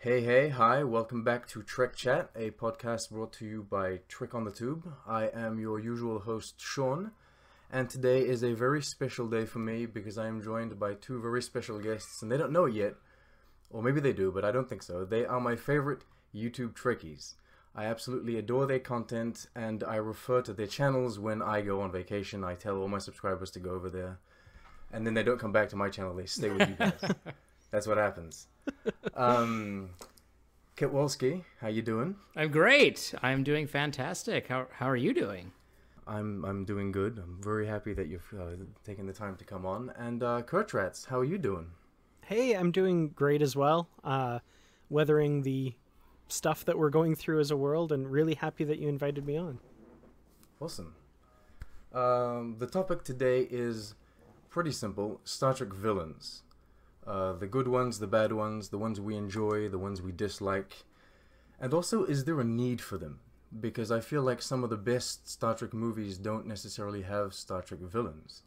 Hey, hi, welcome back to Trek Chat, a podcast brought to you by Trek on the Tube. I am your usual host, Sean, and today is a very special day for me because I am joined by two very special guests, and they don't know it yet, or maybe they do, but I don't think so. They are my favorite YouTube Trekkies. I absolutely adore their content, and I refer to their channels when I go on vacation. I tell all my subscribers to go over there, and then they don't come back to my channel, they stay with you guys. That's what happens. Kit Wolski, how you doing? I'm great. I'm doing fantastic. How are you doing? I'm doing good. I'm very happy that you've taken the time to come on. And Kertrats, how are you doing? Hey, I'm doing great as well. Weathering the stuff that we're going through as a world, and really happy that you invited me on. Awesome. The topic today is pretty simple: Star Trek villains. The good ones, the bad ones, the ones we enjoy, the ones we dislike. And also, is there a need for them? Because I feel like some of the best Star Trek movies don't necessarily have Star Trek villains.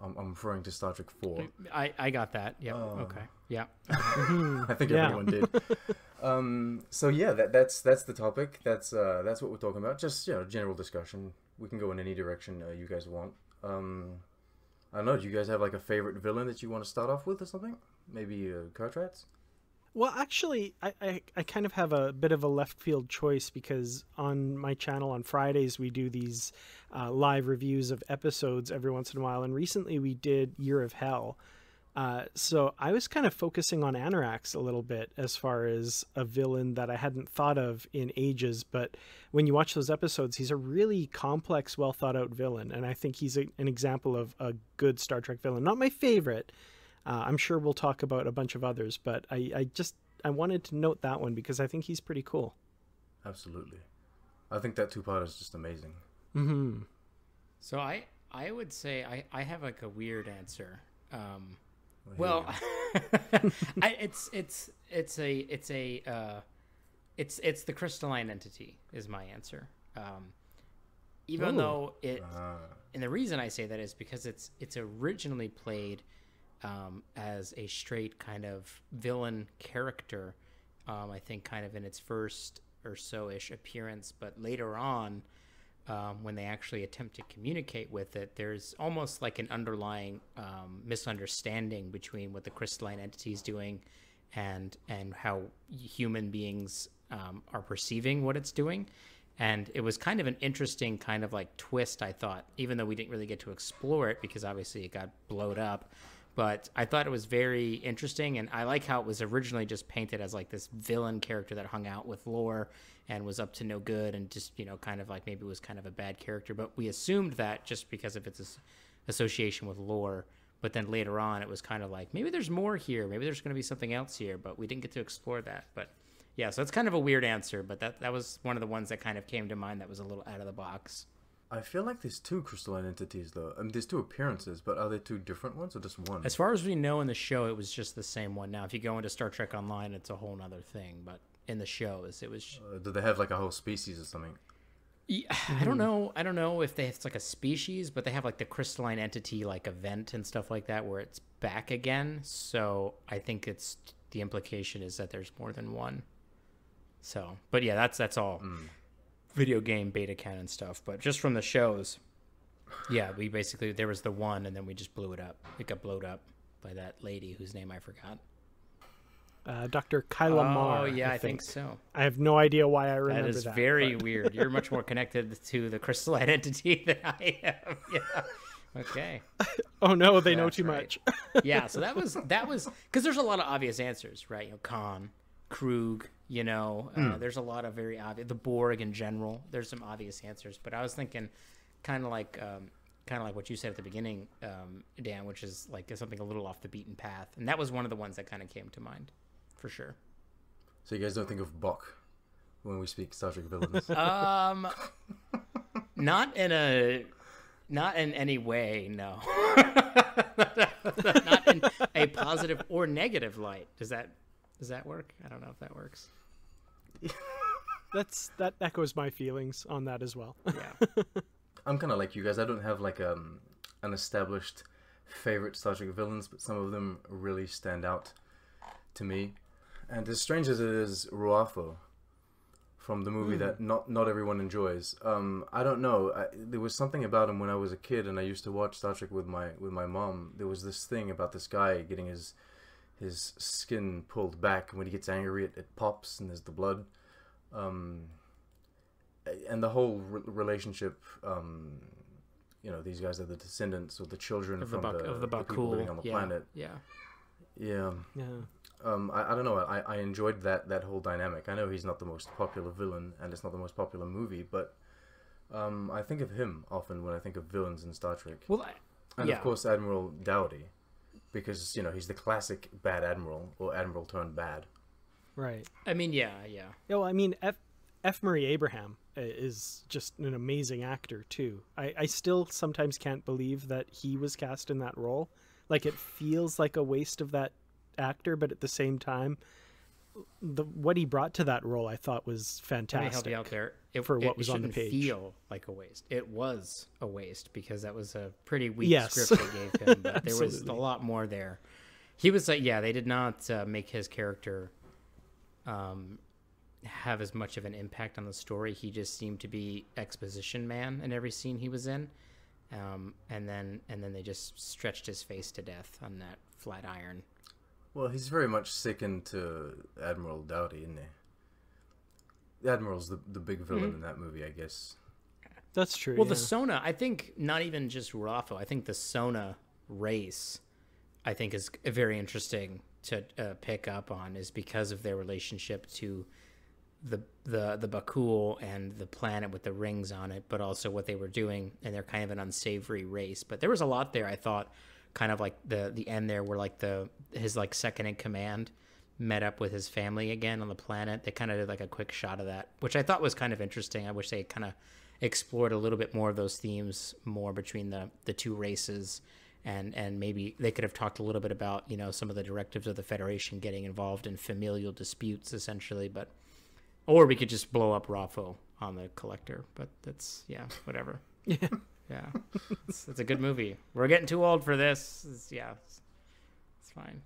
I'm referring to Star Trek 4. I got that. Yeah. Okay. Yeah. I think everyone did. So yeah, that's the topic. That's what we're talking about. Just, you know, general discussion. We can go in any direction you guys want. I don't know. Do you guys have like a favorite villain that you want to start off with or something? Maybe Kertrats? Well, actually, I kind of have a bit of a left field choice because on my channel on Fridays, we do these live reviews of episodes every once in a while. And recently we did Year of Hell. So I was kind of focusing on Anorax a little bit as far as a villain that I hadn't thought of in ages. But when you watch those episodes, he's a really complex, well thought out villain. And I think he's an example of a good Star Trek villain. Not my favorite. I'm sure we'll talk about a bunch of others, but I wanted to note that one because I think he's pretty cool. Absolutely. I think that two-part is just amazing. Mm-hmm. So I would say I have like a weird answer. It's the Crystalline Entity is my answer. Even though it, and the reason I say that is because it's originally played as a straight kind of villain character, I think kind of in its first or so-ish appearance, but later on, when they actually attempt to communicate with it, there's almost like an underlying misunderstanding between what the Crystalline Entity is doing and how human beings are perceiving what it's doing. And it was kind of an interesting kind of like twist, I thought, even though we didn't really get to explore it because obviously it got blowed up. But I thought it was very interesting, and I like how it was originally just painted as like this villain character that hung out with Lore and was up to no good and just, you know, kind of like maybe was kind of a bad character. But we assumed that just because of its association with Lore. But then later on, it was kind of like, maybe there's more here. Maybe there's going to be something else here, but we didn't get to explore that. But yeah, so it's kind of a weird answer, but that was one of the ones that kind of came to mind that was a little out of the box. I feel like there's two Crystalline Entities, though. I mean, there's two appearances, but are there two different ones or just one? As far as we know in the show, it was just the same one. Now, if you go into Star Trek Online, it's a whole other thing, but in the show, it was... do they have, like, a whole species or something? Yeah, I don't know. I don't know if it's, like, a species, but they have, like, the Crystalline Entity, like, event and stuff like that where it's back again. So I think it's... the implication is that there's more than one. So, but yeah, that's all. Mm. Video game beta canon stuff, but just from the shows, yeah, we basically, there was the one, and then we just blew it up. It got blown up by that lady whose name I forgot. Dr. Kyla Mar. Oh yeah, I think so. I have no idea why I remember that. That is very weird. You're much more connected to the Crystalline Entity than I am. Yeah. Okay. Oh no, they know too much. Yeah. So that was because there's a lot of obvious answers, right? You know, Khan, Krug. You know, there's a lot of very obvious, the Borg in general, there's some obvious answers, but I was thinking kind of like what you said at the beginning, Dan, which is like something a little off the beaten path. And that was one of the ones that kind of came to mind for sure. So you guys don't think of Bok when we speak Star Trek villains? Not in any way, no. Not in a positive or negative light. Does that work? I don't know if that works. That echoes my feelings on that as well. Yeah. I'm kind of like you guys. I don't have like an established favorite Star Trek villains, but some of them really stand out to me. And as strange as it is, Ru'afo from the movie that not everyone enjoys. I don't know. There was something about him when I was a kid, and I used to watch Star Trek with my mom. There was this thing about this guy getting his skin pulled back, and when he gets angry, it pops, and there's the blood. And the whole relationship, you know, these guys are the descendants or the children of the people living on the planet. Yeah. I don't know. I enjoyed that whole dynamic. I know he's not the most popular villain, and it's not the most popular movie, but I think of him often when I think of villains in Star Trek. Of course, Admiral Doughty, because, you know, he's the classic bad admiral, or admiral turned bad. Right. I mean, yeah. No, I mean, F. Murray Abraham is just an amazing actor, too. I still sometimes can't believe that he was cast in that role. Like, it feels like a waste of that actor, but at the same time, what he brought to that role I thought was fantastic. Let me help you out there. What was on the page. It shouldn't feel like a waste. It was a waste, because that was a pretty weak script they gave him, but there was a lot more there. He was like, they did not make his character have as much of an impact on the story. He just seemed to be exposition man in every scene he was in. And then they just stretched his face to death on that flat iron. Well, he's very much sickened to Admiral Doughty, isn't he? The Admiral's the big villain in that movie, I guess. That's true. Well, the Sona, I think, not even just Ru'afo. I think the Sona race, I think, is very interesting to pick up on, is because of their relationship to the Ba'ul and the planet with the rings on it, but also what they were doing, and they're kind of an unsavory race. But there was a lot there, I thought, kind of like the end there where like his second in command met up with his family again on the planet. They kind of did like a quick shot of that, which I thought was kind of interesting. I wish they kind of explored a little bit more of those themes more between the two races, and maybe they could have talked a little bit about, you know, some of the directives of the Federation getting involved in familial disputes essentially, but or we could just blow up Ru'afo on the collector, but that's, whatever. Yeah. It's a good movie. We're getting too old for this. It's fine.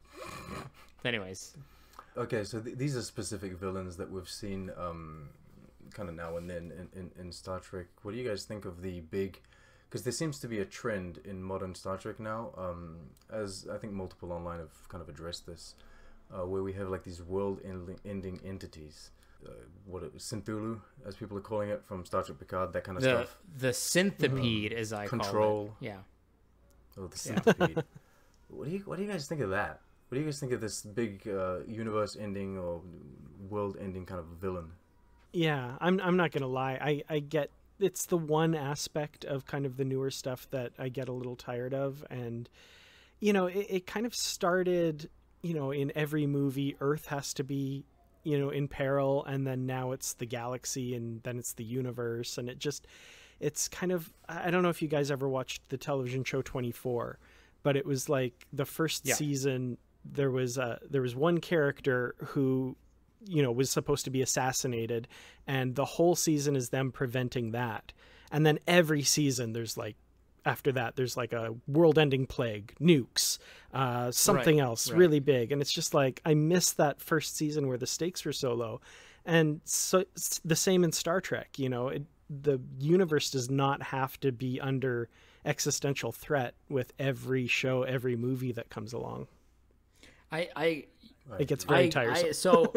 Yeah. Anyways. Okay, so these are specific villains that we've seen kind of now and then in Star Trek. What do you guys think of the big... Because there seems to be a trend in modern Star Trek now, as I think multiple online have kind of addressed this, where we have like these world-ending entities. Synthulu, as people are calling it, from Star Trek Picard, that kind of stuff. The Synthipede, as I call it. Control. Yeah. Oh, the Synthipede. What do you guys think of that? What do you guys think of this big universe-ending or world-ending kind of villain? Yeah, I'm not gonna lie. I get it's the one aspect of kind of the newer stuff that I get a little tired of, and you know, it kind of started. You know, in every movie, Earth has to be, you know, in peril, and then now it's the galaxy, and then it's the universe, and it's kind of, I don't know if you guys ever watched the television show 24, but it was like the first season there was one character who, you know, was supposed to be assassinated, and the whole season is them preventing that, and then every season there's like, after that there's like a world-ending plague, nukes, something else really big, and it's just like I missed that first season where the stakes were so low. And so it's the same in Star Trek, you know, the universe does not have to be under existential threat with every show, every movie that comes along. It gets very tiresome. So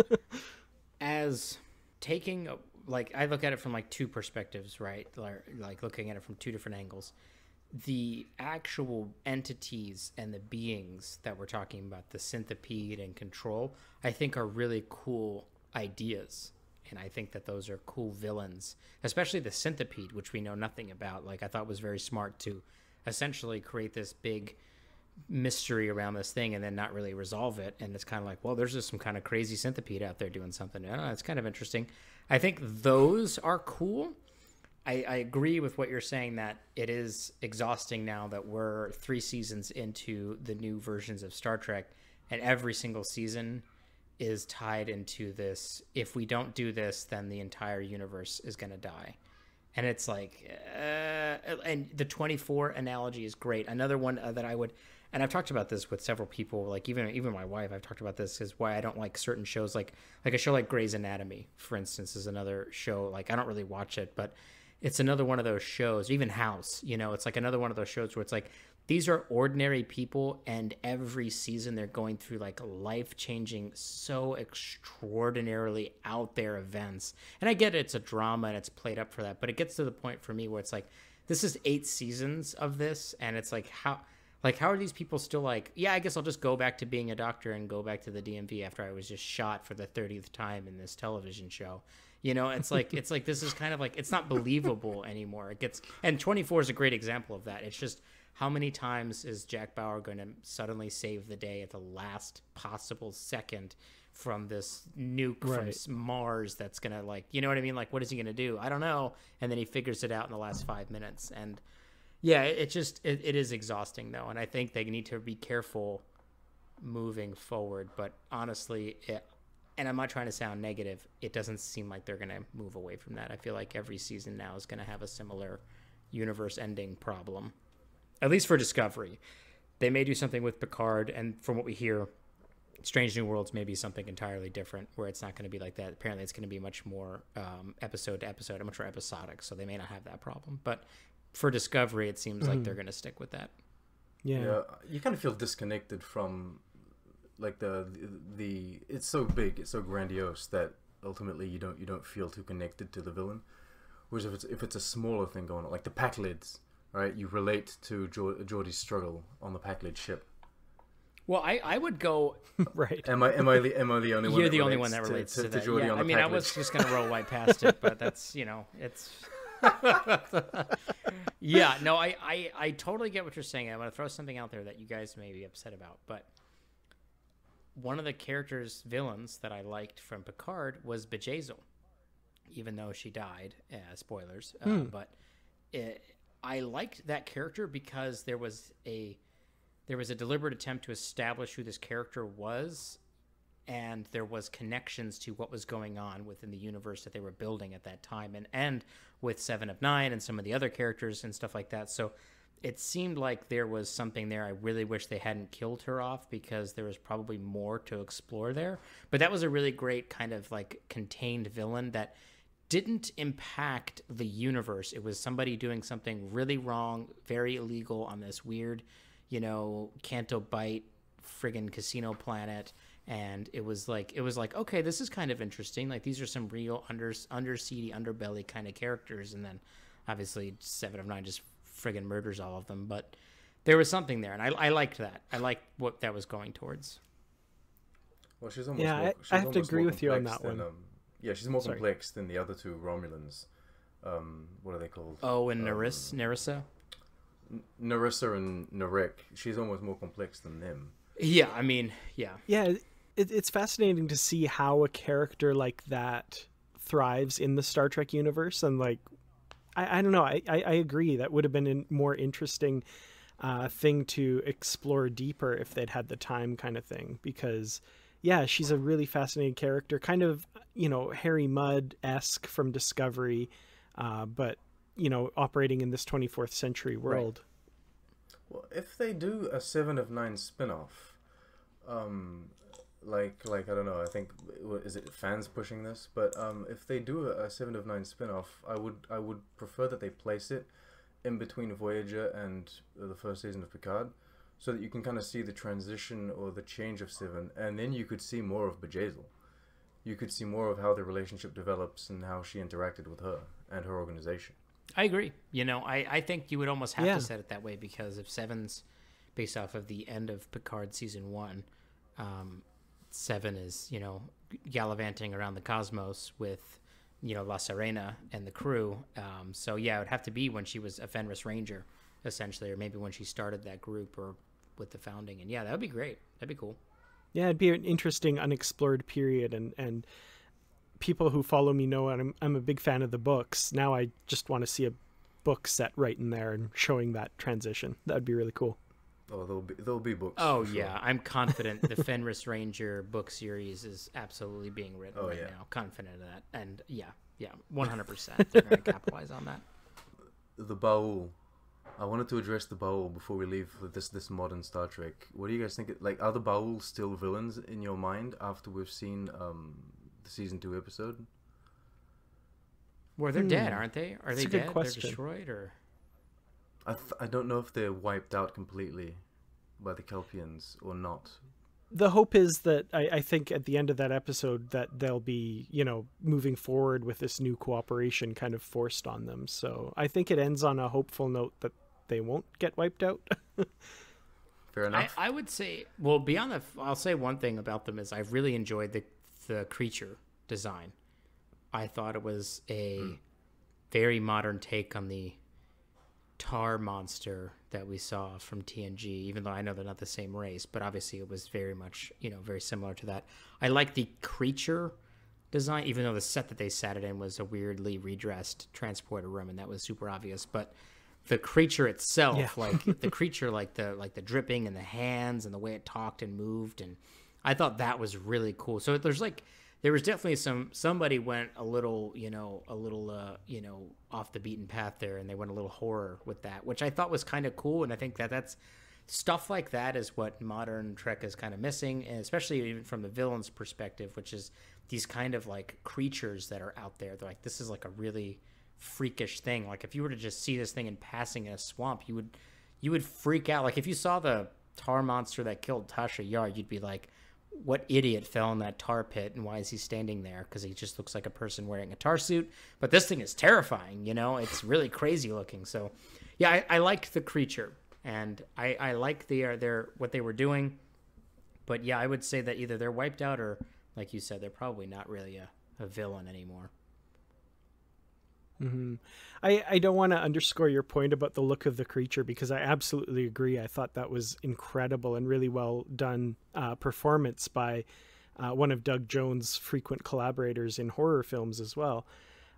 as taking like I look at it from like two perspectives, right? Like looking at it from two different angles. The actual entities and the beings that we're talking about, the Synthipede and Control, I think are really cool ideas, and I think that those are cool villains, especially the Synthipede, which we know nothing about. Like, I thought was very smart to essentially create this big mystery around this thing and then not really resolve it, and it's kind of like, well, there's just some kind of crazy Synthipede out there doing something. I don't know, it's kind of interesting. I think those are cool. I agree with what you're saying, that it is exhausting now that we're 3 seasons into the new versions of Star Trek, and every single season is tied into this. If we don't do this, then the entire universe is going to die. And it's like, and the 24 analogy is great. Another one that I would and I've talked about this with several people, like even my wife, I've talked about this, is why I don't like certain shows, like a show like Grey's Anatomy, for instance, is another show, like I don't really watch it, but it's another one of those shows, even House, you know, it's like another one of those shows where it's like, these are ordinary people, and every season they're going through like life-changing, so extraordinarily out there events. And I get it, it's a drama and it's played up for that, but it gets to the point for me where it's like, this is 8 seasons of this, and it's like, how are these people still like, yeah, I guess I'll just go back to being a doctor and go back to the DMV after I was just shot for the 30th time in this television show. You know, it's like, it's like, this is kind of like, it's not believable anymore. It gets, and 24 is a great example of that. It's just, how many times is Jack Bauer going to suddenly save the day at the last possible second from this nuke from Mars that's going to, like, you know what I mean? Like, what is he going to do? I don't know. And then he figures it out in the last 5 minutes. And yeah, it just, it is exhausting though. And I think they need to be careful moving forward. But honestly, and I'm not trying to sound negative, it doesn't seem like they're going to move away from that. I feel like every season now is going to have a similar universe ending problem. At least for Discovery. They may do something with Picard, and from what we hear, Strange New Worlds may be something entirely different, where it's not going to be like that. Apparently, it's going to be much more episode to episode, much more episodic, so they may not have that problem. But for Discovery, it seems like they're going to stick with that. Yeah, you kind of feel disconnected from, like, the it's so big, it's so grandiose that ultimately you don't feel too connected to the villain. Whereas if it's a smaller thing going on, like the pack lids. Right, you relate to Geordi's struggle on the package ship. Well, I would go right. Am I the only one? You're the only one that relates to that. Geordi, yeah, on the package. I was just gonna roll right past it, but that's, you know, it's. Yeah, no, I totally get what you're saying. I'm gonna throw something out there that you guys may be upset about, but one of the characters, villains that I liked from Picard was Bjayzl, even though she died. Spoilers, but it. I liked that character because there was a deliberate attempt to establish who this character was, and there was connections to what was going on within the universe that they were building at that time, and with Seven of Nine and some of the other characters and stuff like that. So it seemed like there was something there. I really wish they hadn't killed her off, because there was probably more to explore there. But that was a really great kind of like contained villain that didn't impact the universe. It was somebody doing something really wrong, very illegal on this weird, you know, Canto Bight friggin' casino planet, and it was like, okay, this is kind of interesting. Like, these are some real underseedy, underbelly kind of characters, and then obviously Seven of Nine just friggin' murders all of them. But there was something there, and I liked that. I liked what that was going towards. Well, she's almost I have to agree with you on that one. Yeah, she's more complex than the other two Romulans. What are they called? Oh, and Nerissa? Nerissa and Narek. She's almost more complex than them. Yeah, I mean, yeah. Yeah, it's fascinating to see how a character like that thrives in the Star Trek universe. And, like, I don't know. I agree. That would have been a more interesting thing to explore deeper if they'd had the time, kind of thing. Because, yeah, she's a really fascinating character. Kind of, you know, Harry Mudd-esque from Discovery, but, you know, operating in this 24th century world. Right. Well, if they do a Seven of Nine spin-off, like I don't know, I think, is it fans pushing this? But if they do a Seven of Nine spin-off, I would prefer that they place it in between Voyager and the first season of Picard, so that you can kind of see the transition or the change of Seven, and then you could see more of Bjayzl. You could see more of how the relationship develops and how she interacted with her and her organization. I agree. You know, I think you would almost have to set it that way, because if Seven's based off of the end of Picard season 1, Seven is, you know, gallivanting around the cosmos with, you know, La Serena and the crew. So yeah, it would have to be when she was a Fenris Ranger, essentially, or maybe when she started that group or with the founding. And yeah, that would be great. That'd be cool. Yeah, it'd be an interesting, unexplored period, and people who follow me know I'm a big fan of the books. Now I just want to see a book set right in there and showing that transition. That'd be really cool. Oh, there'll be books. Oh yeah, sure. I'm confident the Fenris Ranger book series is absolutely being written now. Confident of that, and yeah, 100%. They're gonna capitalize on that. The Ba'ul. I wanted to address the Ba'ul before we leave this modern Star Trek. What do you guys think? Like, are the Ba'ul still villains in your mind after we've seen the season 2 episode? Well, they're dead, aren't they? Are they dead? They're destroyed, or I don't know if they're wiped out completely by the Kelpians or not. The hope is that I think at the end of that episode that they'll be, you know, moving forward with this new cooperation kind of forced on them. So I think it ends on a hopeful note that they won't get wiped out. Fair enough. I would say, well, beyond that, I'll say one thing about them is I really enjoyed the creature design. I thought it was a very modern take on the tar monster that we saw from TNG, even though I know they're not the same race, but obviously it was very much, you know, very similar to that. I like the creature design, even though the set that they sat it in was a weirdly redressed transporter room, and that was super obvious. But the creature itself, like the creature, like the dripping and the hands and the way it talked and moved, and I thought that was really cool. So there's like, there was definitely somebody went a little, you know, off the beaten path there, and they went a little horror with that, which I thought was kind of cool. And I think that that's stuff like that is what modern Trek is kind of missing, and especially even from the villain's perspective, which is these kind of like creatures that are out there. They're like, this is like a really freakish thing. Like if you were to just see this thing in passing in a swamp, you would freak out. Like if you saw the tar monster that killed Tasha Yar, you'd be like, what idiot fell in that tar pit, and why is he standing there? Because he just looks like a person wearing a tar suit. But this thing is terrifying, you know? It's really crazy looking. So, yeah, I liked the creature, and I liked what they were doing. But, yeah, I would say that either they're wiped out or, like you said, they're probably not really a villain anymore. Mm-hmm. I don't want to underscore your point about the look of the creature, because I absolutely agree. I thought that was incredible and really well done performance by one of Doug Jones' frequent collaborators in horror films as well.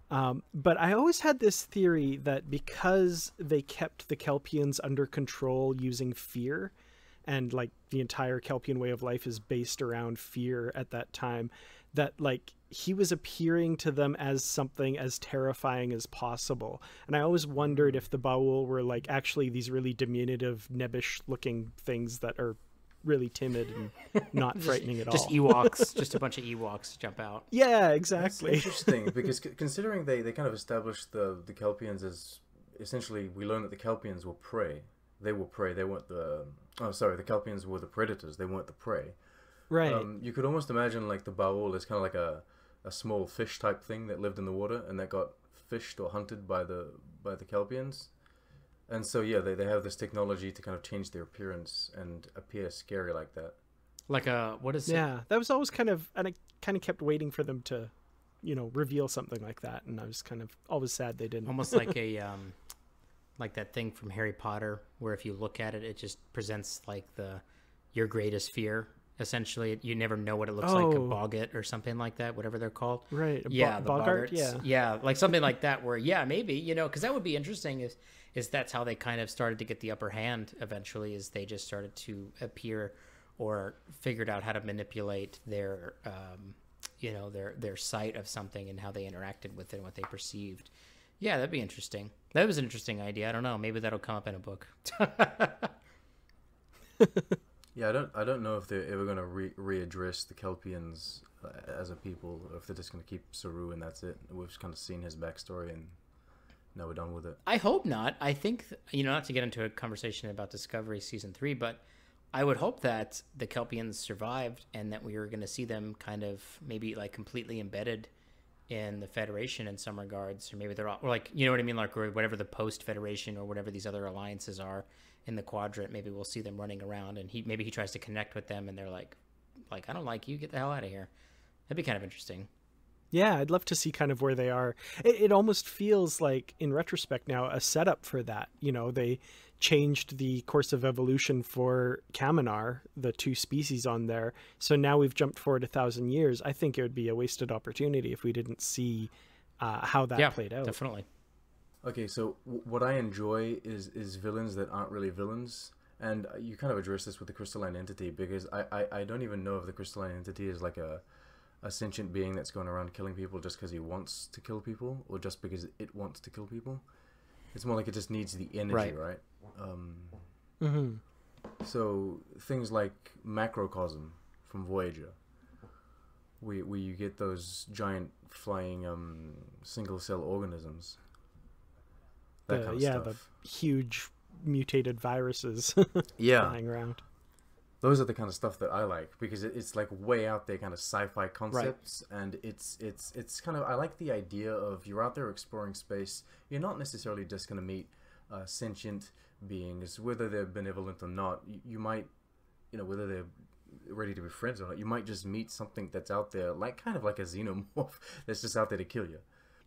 But I always had this theory that because they kept the Kelpians under control using fear, and like the entire Kelpian way of life is based around fear at that time, that like he was appearing to them as something as terrifying as possible. And I always wondered if the Ba'ul were like actually these really diminutive, nebbish looking things that are really timid and not frightening at all. Just Ewoks, just a bunch of Ewoks jump out. Yeah, exactly. That's interesting, because considering they kind of established the Kelpians as essentially, we learned that the Kelpians were prey. They were prey. They weren't the, oh, sorry, the Kelpians were the predators. They weren't the prey. Right. You could almost imagine like the Ba'ul is kind of like a small fish type thing that lived in the water and that got fished or hunted by the Kelpians. And so, yeah, they have this technology to kind of change their appearance and appear scary like that. Like a, what is it? Yeah, that was always kind of, and I kind of kept waiting for them to, you know, reveal something like that. And I was kind of always sad they didn't. Almost like a, like that thing from Harry Potter, where if you look at it, it just presents like your greatest fear. Essentially, you never know what it looks like, a boggart or something like that, whatever they're called. Right. Yeah, the boggarts. Yeah, like something like that where, yeah, maybe, you know, because that would be interesting is that's how they kind of started to get the upper hand eventually, is they just started to appear or figured out how to manipulate their, you know, their sight of something and how they interacted with it and what they perceived. Yeah, that'd be interesting. That was an interesting idea. I don't know. Maybe that'll come up in a book. Yeah, I don't know if they're ever going to readdress the Kelpians as a people, or if they're just going to keep Saru and that's it. We've just kind of seen his backstory and now we're done with it. I hope not. I think, you know, not to get into a conversation about Discovery Season 3, but I would hope that the Kelpians survived and that we were going to see them kind of maybe like completely embedded in the Federation in some regards, or maybe they're all, or like, you know what I mean? Like, or whatever the post-Federation or whatever these other alliances are in the quadrant, maybe we'll see them running around and maybe he tries to connect with them and they're like, I don't like you, get the hell out of here. That'd be kind of interesting. Yeah, I'd love to see kind of where they are. It almost feels like, in retrospect now, a setup for that. You know, they changed the course of evolution for Kaminar, the two species on there. So now we've jumped forward 1,000 years. I think it would be a wasted opportunity if we didn't see how that played out. Definitely. Okay, so what I enjoy is villains that aren't really villains. And you kind of address this with the Crystalline Entity, because I don't even know if the Crystalline Entity is like a sentient being that's going around killing people just because he wants to kill people, or just because it wants to kill people. It's more like it just needs the energy, right? So things like Macrocosm from Voyager, where you get those giant flying single-cell organisms. That kind of stuff. The huge mutated viruses flying around. Those are the kind of stuff that I like, because it's like way out there kind of sci-fi concepts, and it's kind of, I like the idea of you're out there exploring space. You're not necessarily just going to meet sentient beings, whether they're benevolent or not. You might, you know, whether they're ready to be friends or not, you might just meet something that's out there, like kind of like a xenomorph that's just out there to kill you.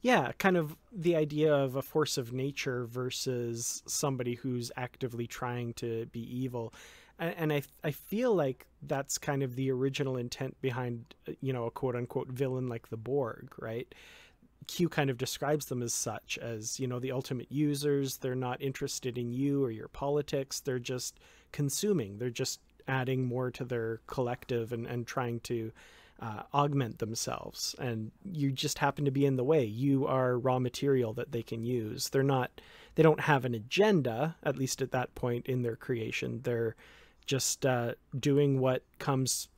Yeah, kind of the idea of a force of nature versus somebody who's actively trying to be evil. And I feel like that's kind of the original intent behind, you know, a quote-unquote villain like the Borg, right? Q kind of describes them as such, as, you know, the ultimate users. They're not interested in you or your politics. They're just consuming. They're just adding more to their collective and trying to augment themselves. And you just happen to be in the way. You are raw material that they can use. They're not, they don't have an agenda, at least at that point in their creation. They're just doing what comes,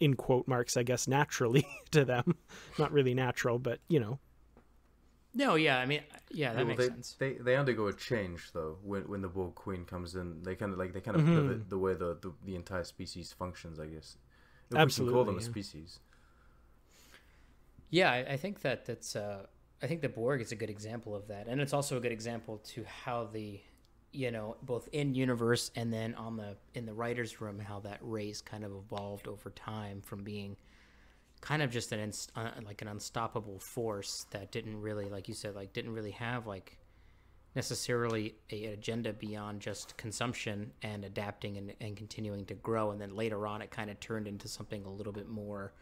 in quote marks, I guess, naturally to them. Not really natural, but, you know. No, yeah, I mean, yeah, that makes sense. They undergo a change, though, when the Borg Queen comes in. They kind of, like, they kind of pivot the way the entire species functions, I guess. If Absolutely, we can call them a species. Yeah, I think that that's, I think the Borg is a good example of that. And it's also a good example to how the, you know, both in universe and then on the in the writer's room, how that race kind of evolved over time from being kind of just an like an unstoppable force that didn't really, like you said, like didn't really have like necessarily an agenda beyond just consumption and adapting and continuing to grow. And then later on, it kind of turned into something a little bit more,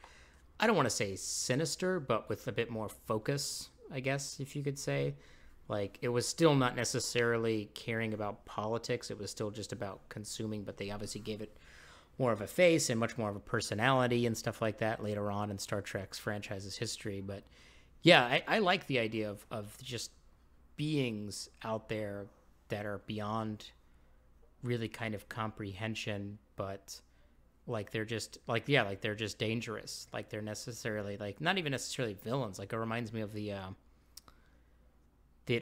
I don't want to say sinister, but with a bit more focus, I guess, if you could say. Like, it was still not necessarily caring about politics. It was still just about consuming, but they obviously gave it more of a face and much more of a personality and stuff like that later on in Star Trek's franchise's history. But yeah, I like the idea of just beings out there that are beyond really kind of comprehension, but like they're just like, yeah, like they're just dangerous. Like they're necessarily like, not even necessarily villains. Like it reminds me of the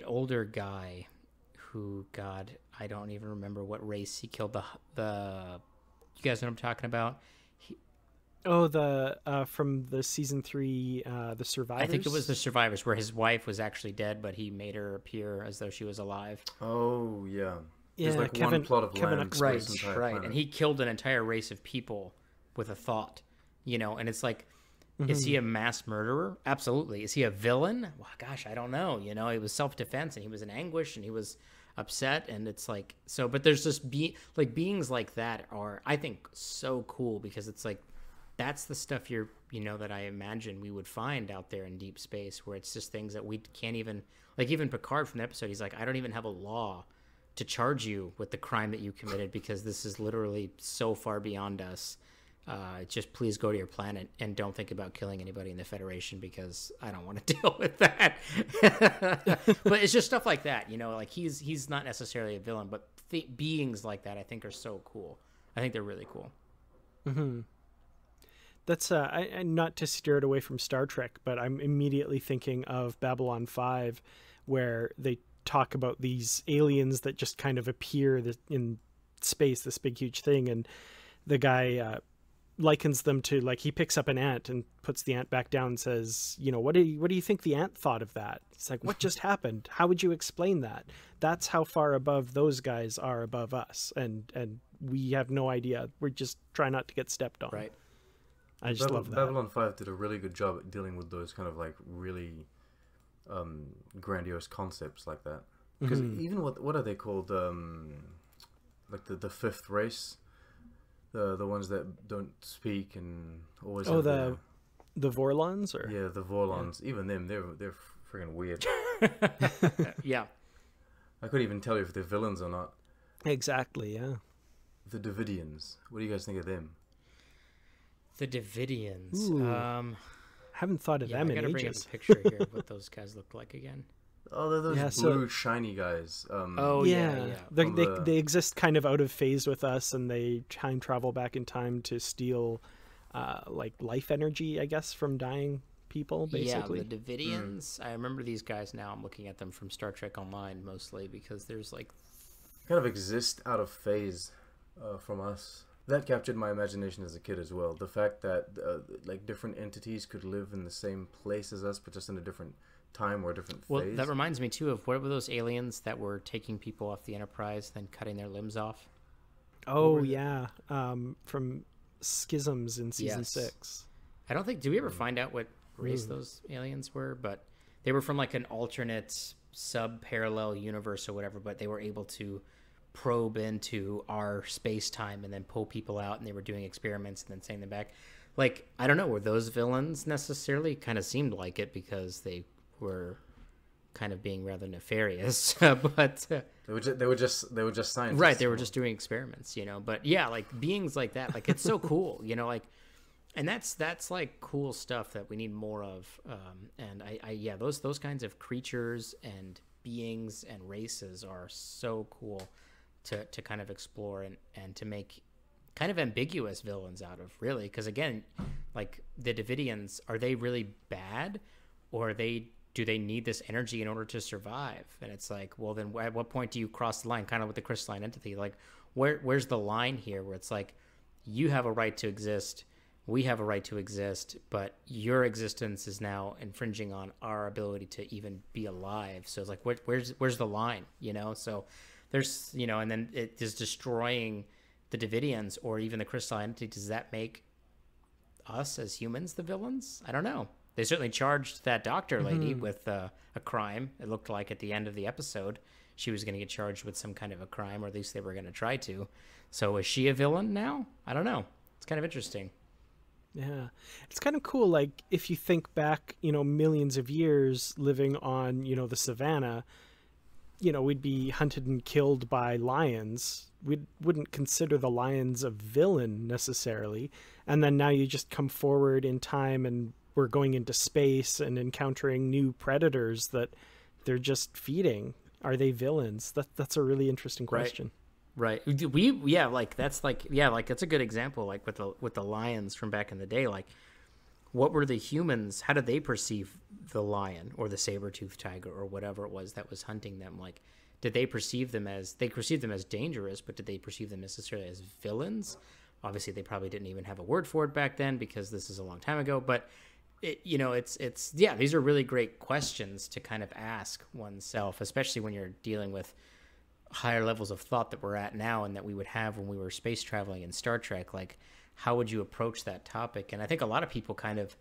older guy who, God, I don't even remember what race he killed. The you guys know what I'm talking about? From the season 3, the Survivors. I think it was the Survivors, where his wife was actually dead, but he made her appear as though she was alive. Oh yeah, there's like one plot of land, right? And he killed an entire race of people with a thought, you know. And it's like, is he a mass murderer? Absolutely. Is he a villain? Well, gosh, I don't know. You know, it was self-defense, and he was in anguish, and he was upset, and it's like, so, but there's just beings like that are, I think, so cool, because it's like, that's the stuff you know, that I imagine we would find out there in deep space, where it's just things that we can't even, like even Picard from the episode, he's like, I don't even have a law to charge you with the crime that you committed, because this is literally so far beyond us. Just please go to your planet and don't think about killing anybody in the Federation, because I don't want to deal with that. But it's just stuff like that, you know, like he's not necessarily a villain, but beings like that I think are so cool. I think they're really cool. That's not to steer it away from Star Trek, but I'm immediately thinking of Babylon 5, where they talk about these aliens that just kind of appear in space, this big huge thing, and the guy likens them to, like, he picks up an ant and puts the ant back down and says, you know, what do you think the ant thought of that? It's like, what just happened? How would you explain that? That's how far above those guys are above us, and we have no idea. We're just trying not to get stepped on. Right. I just love that. Babylon 5 did a really good job at dealing with those kind of like really grandiose concepts like that, because even what are they called, like the fifth race, the ones that don't speak and always the Vorlons, or the Vorlons. Even them, they're freaking weird. Yeah, I couldn't even tell you if they're villains or not. Exactly. Yeah, the Devidians. What do you guys think of them? The Devidians. Ooh, I haven't thought of them in ages. I gotta bring up a picture here of what those guys look like again. Oh, they're those blue shiny guys. Oh yeah, yeah, yeah. They exist kind of out of phase with us, and they time travel back in time to steal, like life energy, I guess, from dying people. Basically, yeah, the Devidians. I remember these guys now. I'm looking at them from Star Trek Online mostly because there's like kind of exist out of phase from us. That captured my imagination as a kid as well. The fact that like different entities could live in the same place as us, but just in a different time or a different phase. Well, that reminds me too of what were those aliens that were taking people off the Enterprise, then cutting their limbs off? Oh yeah, from Schisms in season 6. I don't think do we ever find out what race those aliens were, but they were from like an alternate sub-parallel universe or whatever, but they were able to probe into our space-time and then pull people out, and they were doing experiments and then sending them back. Like, I don't know, were those villains necessarily? Kind of seemed like it because they were kind of being rather nefarious. But they were just scientists, right? They were just doing experiments, you know. But yeah, like beings like that, like it's so cool, you know. Like, and that's like cool stuff that we need more of. And I yeah, those kinds of creatures and beings and races are so cool to kind of explore and to make kind of ambiguous villains out of, really, because again, like the Davidians, are they really bad, or are they, do they need this energy in order to survive? And it's like, well, then at what point do you cross the line? Kind of with the crystalline entity, like where's the line here where it's like, you have a right to exist, we have a right to exist, but your existence is now infringing on our ability to even be alive. So it's like, where's the line, you know? So there's, you know, and then it is destroying the Davidians or even the crystalline entity. Does that make us as humans the villains? I don't know. They certainly charged that doctor lady with a crime. It looked like at the end of the episode, she was going to get charged with some kind of a crime, or at least they were going to try to. So is she a villain now? I don't know. It's kind of interesting. Yeah, it's kind of cool. Like if you think back, you know, millions of years living on, you know, the savannah, you know, we'd be hunted and killed by lions. We wouldn't consider the lions a villain necessarily. And then now you just come forward in time and we're going into space and encountering new predators that they're just feeding. Are they villains? That's a really interesting question. Right. Right. We, yeah, like that's like, yeah, like that's a good example. Like with the lions from back in the day, like what were the humans? How did they perceive the lion or the saber-toothed tiger or whatever it was that was hunting them? Like, did they perceive them as, they perceived them as dangerous, but did they perceive them necessarily as villains? Obviously they probably didn't even have a word for it back then because this is a long time ago, but it, you know, it's, yeah, these are really great questions to kind of ask oneself, especially when you're dealing with higher levels of thought that we're at now and that we would have when we were space traveling in Star Trek. Like, how would you approach that topic? And I think a lot of people kind of,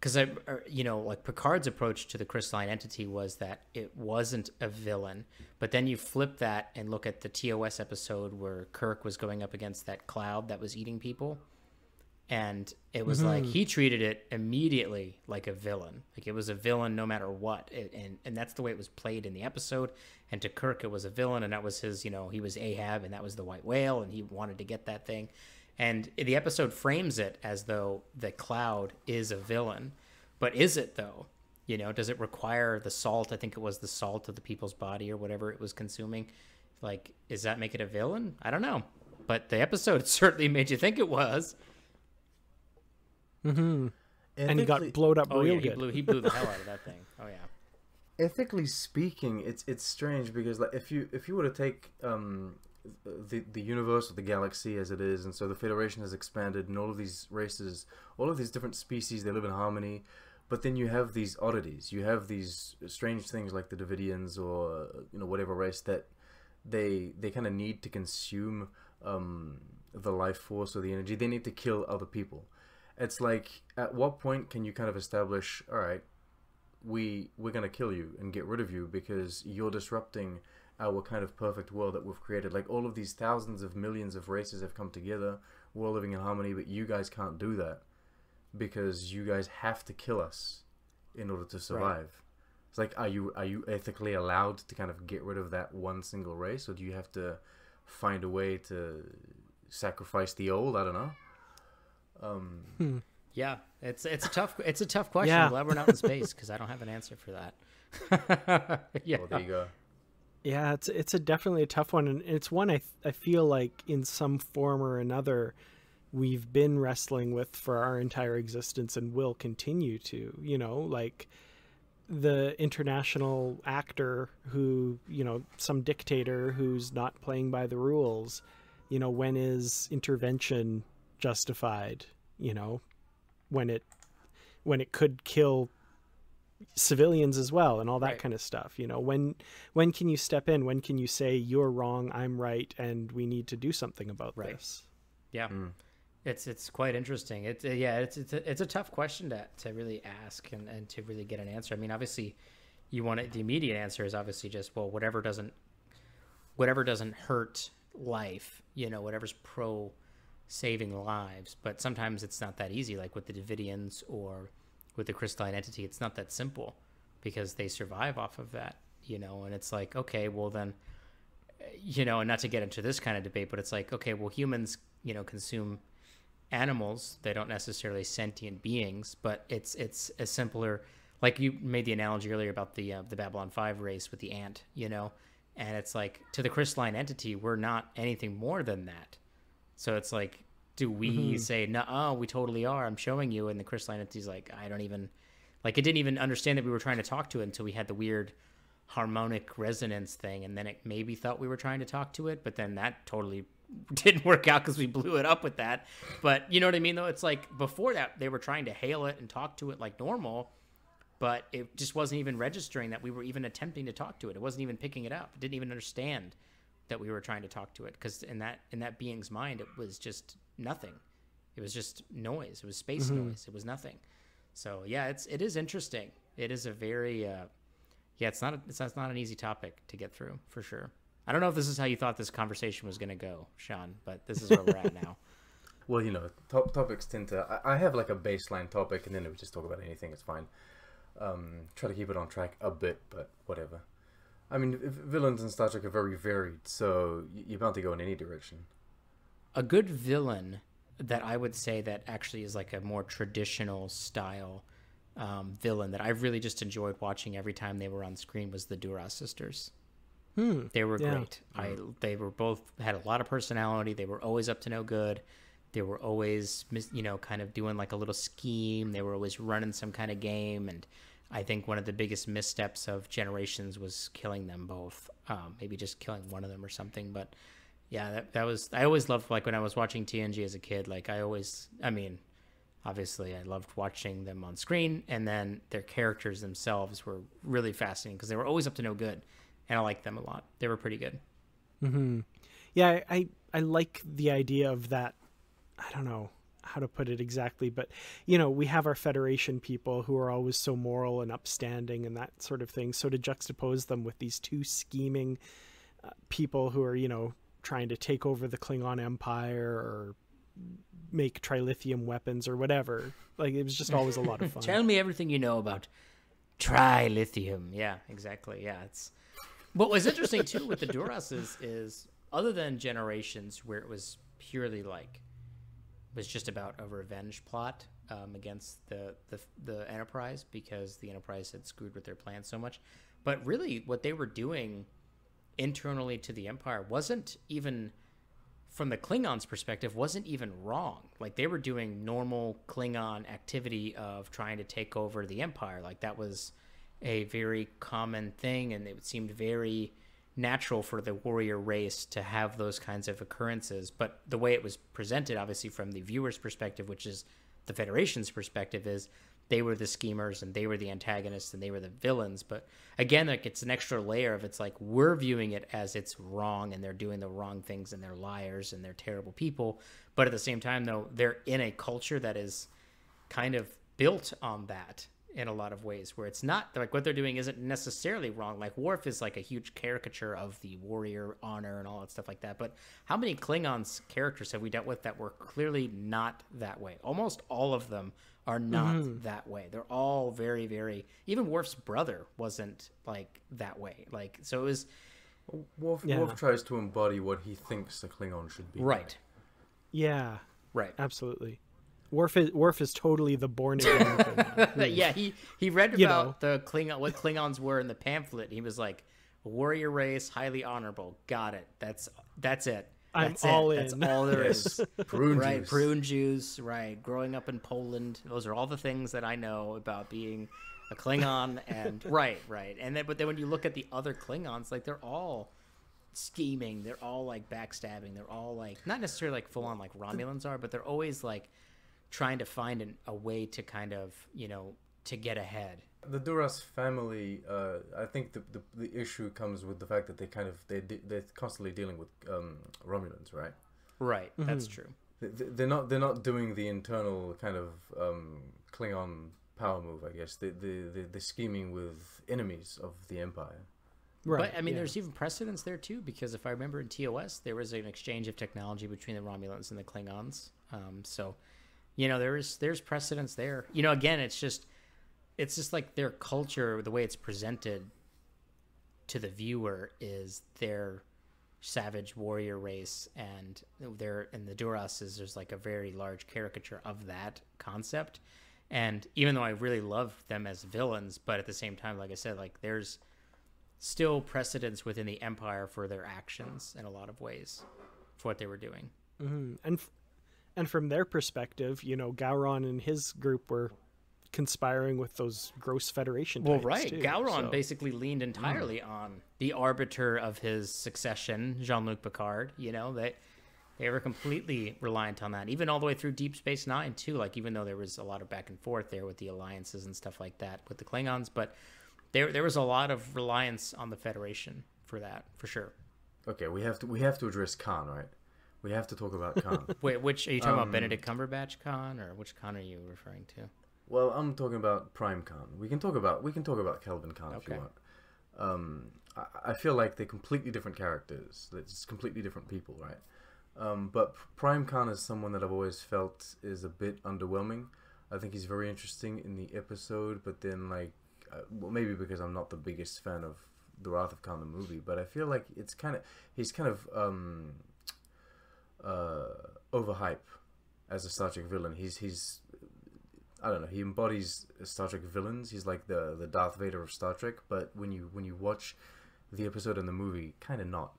because I, you know, like Picard's approach to the crystalline entity was that it wasn't a villain, but then you flip that and look at the TOS episode where Kirk was going up against that cloud that was eating people. And it was like, he treated it immediately like a villain. Like it was a villain no matter what. And that's the way it was played in the episode. And to Kirk, it was a villain. And that was his, you know, he was Ahab and that was the white whale. And he wanted to get that thing. And the episode frames it as though the cloud is a villain. But is it though? You know, does it require the salt? I think it was the salt of the people's body or whatever it was consuming. Like, does that make it a villain? I don't know. But the episode certainly made you think it was. And he got blowed up real good. He blew the hell out of that thing. Oh yeah. Ethically speaking, it's strange because like if you were to take the universe or the galaxy as it is, and so the Federation has expanded, and all of these races, all of these different species, they live in harmony, but then you have these oddities. You have these strange things like the Davidians or you know whatever race that they kind of need to consume the life force or the energy. They need to kill other people. It's like, at what point can you kind of establish, all right, we're going to kill you and get rid of you because you're disrupting our kind of perfect world that we've created. Like, all of these thousands of millions of races have come together. We're all living in harmony, but you guys can't do that because you guys have to kill us in order to survive. Right. It's like, are you ethically allowed to kind of get rid of that one single race, or do you have to find a way to sacrifice the old? I don't know. Yeah, it's a tough question. Yeah. I'm glad we're not in space because I don't have an answer for that. Yeah. Well, there you go. Yeah, it's definitely a tough one, and it's one I feel like in some form or another we've been wrestling with for our entire existence and will continue to. You know, like the international actor who, you know, some dictator who's not playing by the rules. You know, when is intervention justified? You know, when it could kill civilians as well and all that right. kind of stuff. You know, when can you step in? When can you say you're wrong, I'm right, and we need to do something about right. this? Yeah. Mm. It's quite interesting. It's a tough question to really ask and to really get an answer. I mean, obviously you want it, the immediate answer is obviously just, well, whatever doesn't hurt life, you know, whatever's pro saving lives. But sometimes it's not that easy, like with the Devidians or with the Crystalline Entity. It's not that simple because they survive off of that, you know. And it's like, okay, well then, you know, and not to get into this kind of debate, but it's like, okay, well, humans, you know, consume animals. They don't necessarily sentient beings, but it's a simpler, like you made the analogy earlier about the Babylon 5 race with the ant, you know. And it's like, to the Crystalline Entity, we're not anything more than that. So it's like, do we mm-hmm. say, no, we totally are, I'm showing you? And the Crystalline Entity's like, I don't even, like, it didn't even understand that we were trying to talk to it until we had the weird harmonic resonance thing. And then it maybe thought we were trying to talk to it, but then that totally didn't work out because we blew it up with that. But you know what I mean, though? It's like, before that, they were trying to hail it and talk to it like normal, but it just wasn't even registering that we were even attempting to talk to it. It wasn't even picking it up. It didn't even understand that we were trying to talk to it, because in that being's mind, it was just nothing. It was just noise. It was space mm-hmm. noise. It was nothing. So yeah, it is interesting. It is a very it's not an easy topic to get through, for sure. I don't know if this is how you thought this conversation was going to go, Sean, but this is where we're at now. Well, you know, topics tend to, I have like a baseline topic, and then we just talk about anything. It's fine. Try to keep it on track a bit, but whatever. I mean, villains in Star Trek are very varied, so you're bound to go in any direction. A good villain that I would say that actually is like a more traditional style villain that I really just enjoyed watching every time they were on screen was the Duras sisters. They were yeah. great. They were both had a lot of personality. They were always up to no good. They were always, you know, kind of doing like a little scheme. They were always running some kind of game. And I think one of the biggest missteps of Generations was killing them both. Maybe just killing one of them or something. But yeah, that was, I always loved, like when I was watching TNG as a kid, like I mean, obviously I loved watching them on screen, and then their characters themselves were really fascinating because they were always up to no good. And I liked them a lot. They were pretty good. Mm-hmm. Yeah. I like the idea of that. I don't know how to put it exactly, but, you know, we have our Federation people who are always so moral and upstanding and that sort of thing. So to juxtapose them with these two scheming people who are, you know, trying to take over the Klingon Empire or make trilithium weapons or whatever. Like, it was just always a lot of fun. Tell me everything you know about trilithium. Yeah, exactly. Yeah. It's what was interesting too with the Duras is other than Generations, where it was purely like, was just about a revenge plot against the Enterprise, because the Enterprise had screwed with their plan so much. But really what they were doing internally to the Empire wasn't even, from the Klingons' perspective, wasn't even wrong. Like, they were doing normal Klingon activity of trying to take over the Empire. Like, that was a very common thing, and it seemed very natural for the warrior race to have those kinds of occurrences. But the way it was presented, obviously from the viewer's perspective, which is the Federation's perspective, is they were the schemers and they were the antagonists and they were the villains. But again, like, it's an extra layer of, it's like, we're viewing it as it's wrong and they're doing the wrong things and they're liars and they're terrible people. But at the same time, though, they're in a culture that is kind of built on that in a lot of ways, where it's not like what they're doing isn't necessarily wrong. Like, Worf is like a huge caricature of the warrior honor and all that stuff like that. But how many Klingons characters have we dealt with that were clearly not that way? Almost all of them are not mm-hmm. that way. They're all very, very, even Worf's brother wasn't like that way. Like, so it was Worf tries to embody what he thinks the Klingon should be. Right. Yeah. Right. Absolutely. Worf is totally the born again Klingon. Yeah, he read about the Klingon, what Klingons were in the pamphlet. He was like, warrior race, highly honorable. Got it. That's it. That's I'm it. All in. That's all there is. Prune right, juice. Prune juice. Right. Growing up in Poland, those are all the things that I know about being a Klingon. And right. And then, but then when you look at the other Klingons, like they're all scheming. They're all like backstabbing. They're all like not necessarily like full on like Romulans are, but they're always like trying to find a way to kind of to get ahead. The Duras family, I think the issue comes with the fact that they're constantly dealing with Romulans, right? Right, mm-hmm. That's true. They're not doing the internal kind of Klingon power move, I guess. They're scheming with enemies of the Empire. Right. But I mean, there's even precedence there too, because if I remember in TOS, there was an exchange of technology between the Romulans and the Klingons. So, there's precedence there. Again, it's just like their culture, the way it's presented to the viewer, is their savage warrior race, and the Duras is there's like a very large caricature of that concept. And even though I really love them as villains, but at the same time, like I said, like there's still precedence within the Empire for their actions in a lot of ways for what they were doing. Mm-hmm. And from their perspective, Gowron and his group were conspiring with those gross Federation types. Well, right. Too, Gowron basically leaned entirely on the arbiter of his succession, Jean-Luc Picard. They were completely reliant on that, even all the way through Deep Space Nine too. Like, even though there was a lot of back and forth there with the alliances and stuff like that with the Klingons, but there was a lot of reliance on the Federation for that, for sure. Okay, we have to address Khan, right? We have to talk about Khan. Wait, which are you talking about? Benedict Cumberbatch Khan, or which Khan are you referring to? Well, I'm talking about Prime Khan. We can talk about Kelvin Khan if you want. I feel like they're completely different characters. They're just completely different people, right? But Prime Khan is someone that I've always felt is a bit underwhelming. I think he's very interesting in the episode, but then well, maybe because I'm not the biggest fan of The Wrath of Khan the movie, but I feel like he's kind of overhype as a Star Trek villain. He's I don't know. He embodies Star Trek villains. He's like the Darth Vader of Star Trek. But when you watch the episode and the movie, kind of not,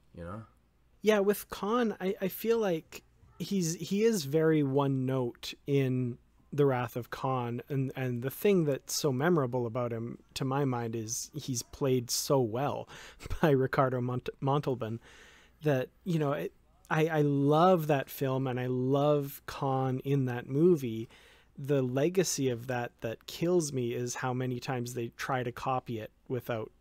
Yeah, with Khan, I feel like he is very one note in The Wrath of Khan, and the thing that's so memorable about him, to my mind, is he's played so well by Ricardo Montalban that I love that film and I love Khan in that movie. The legacy of that kills me is how many times they try to copy it without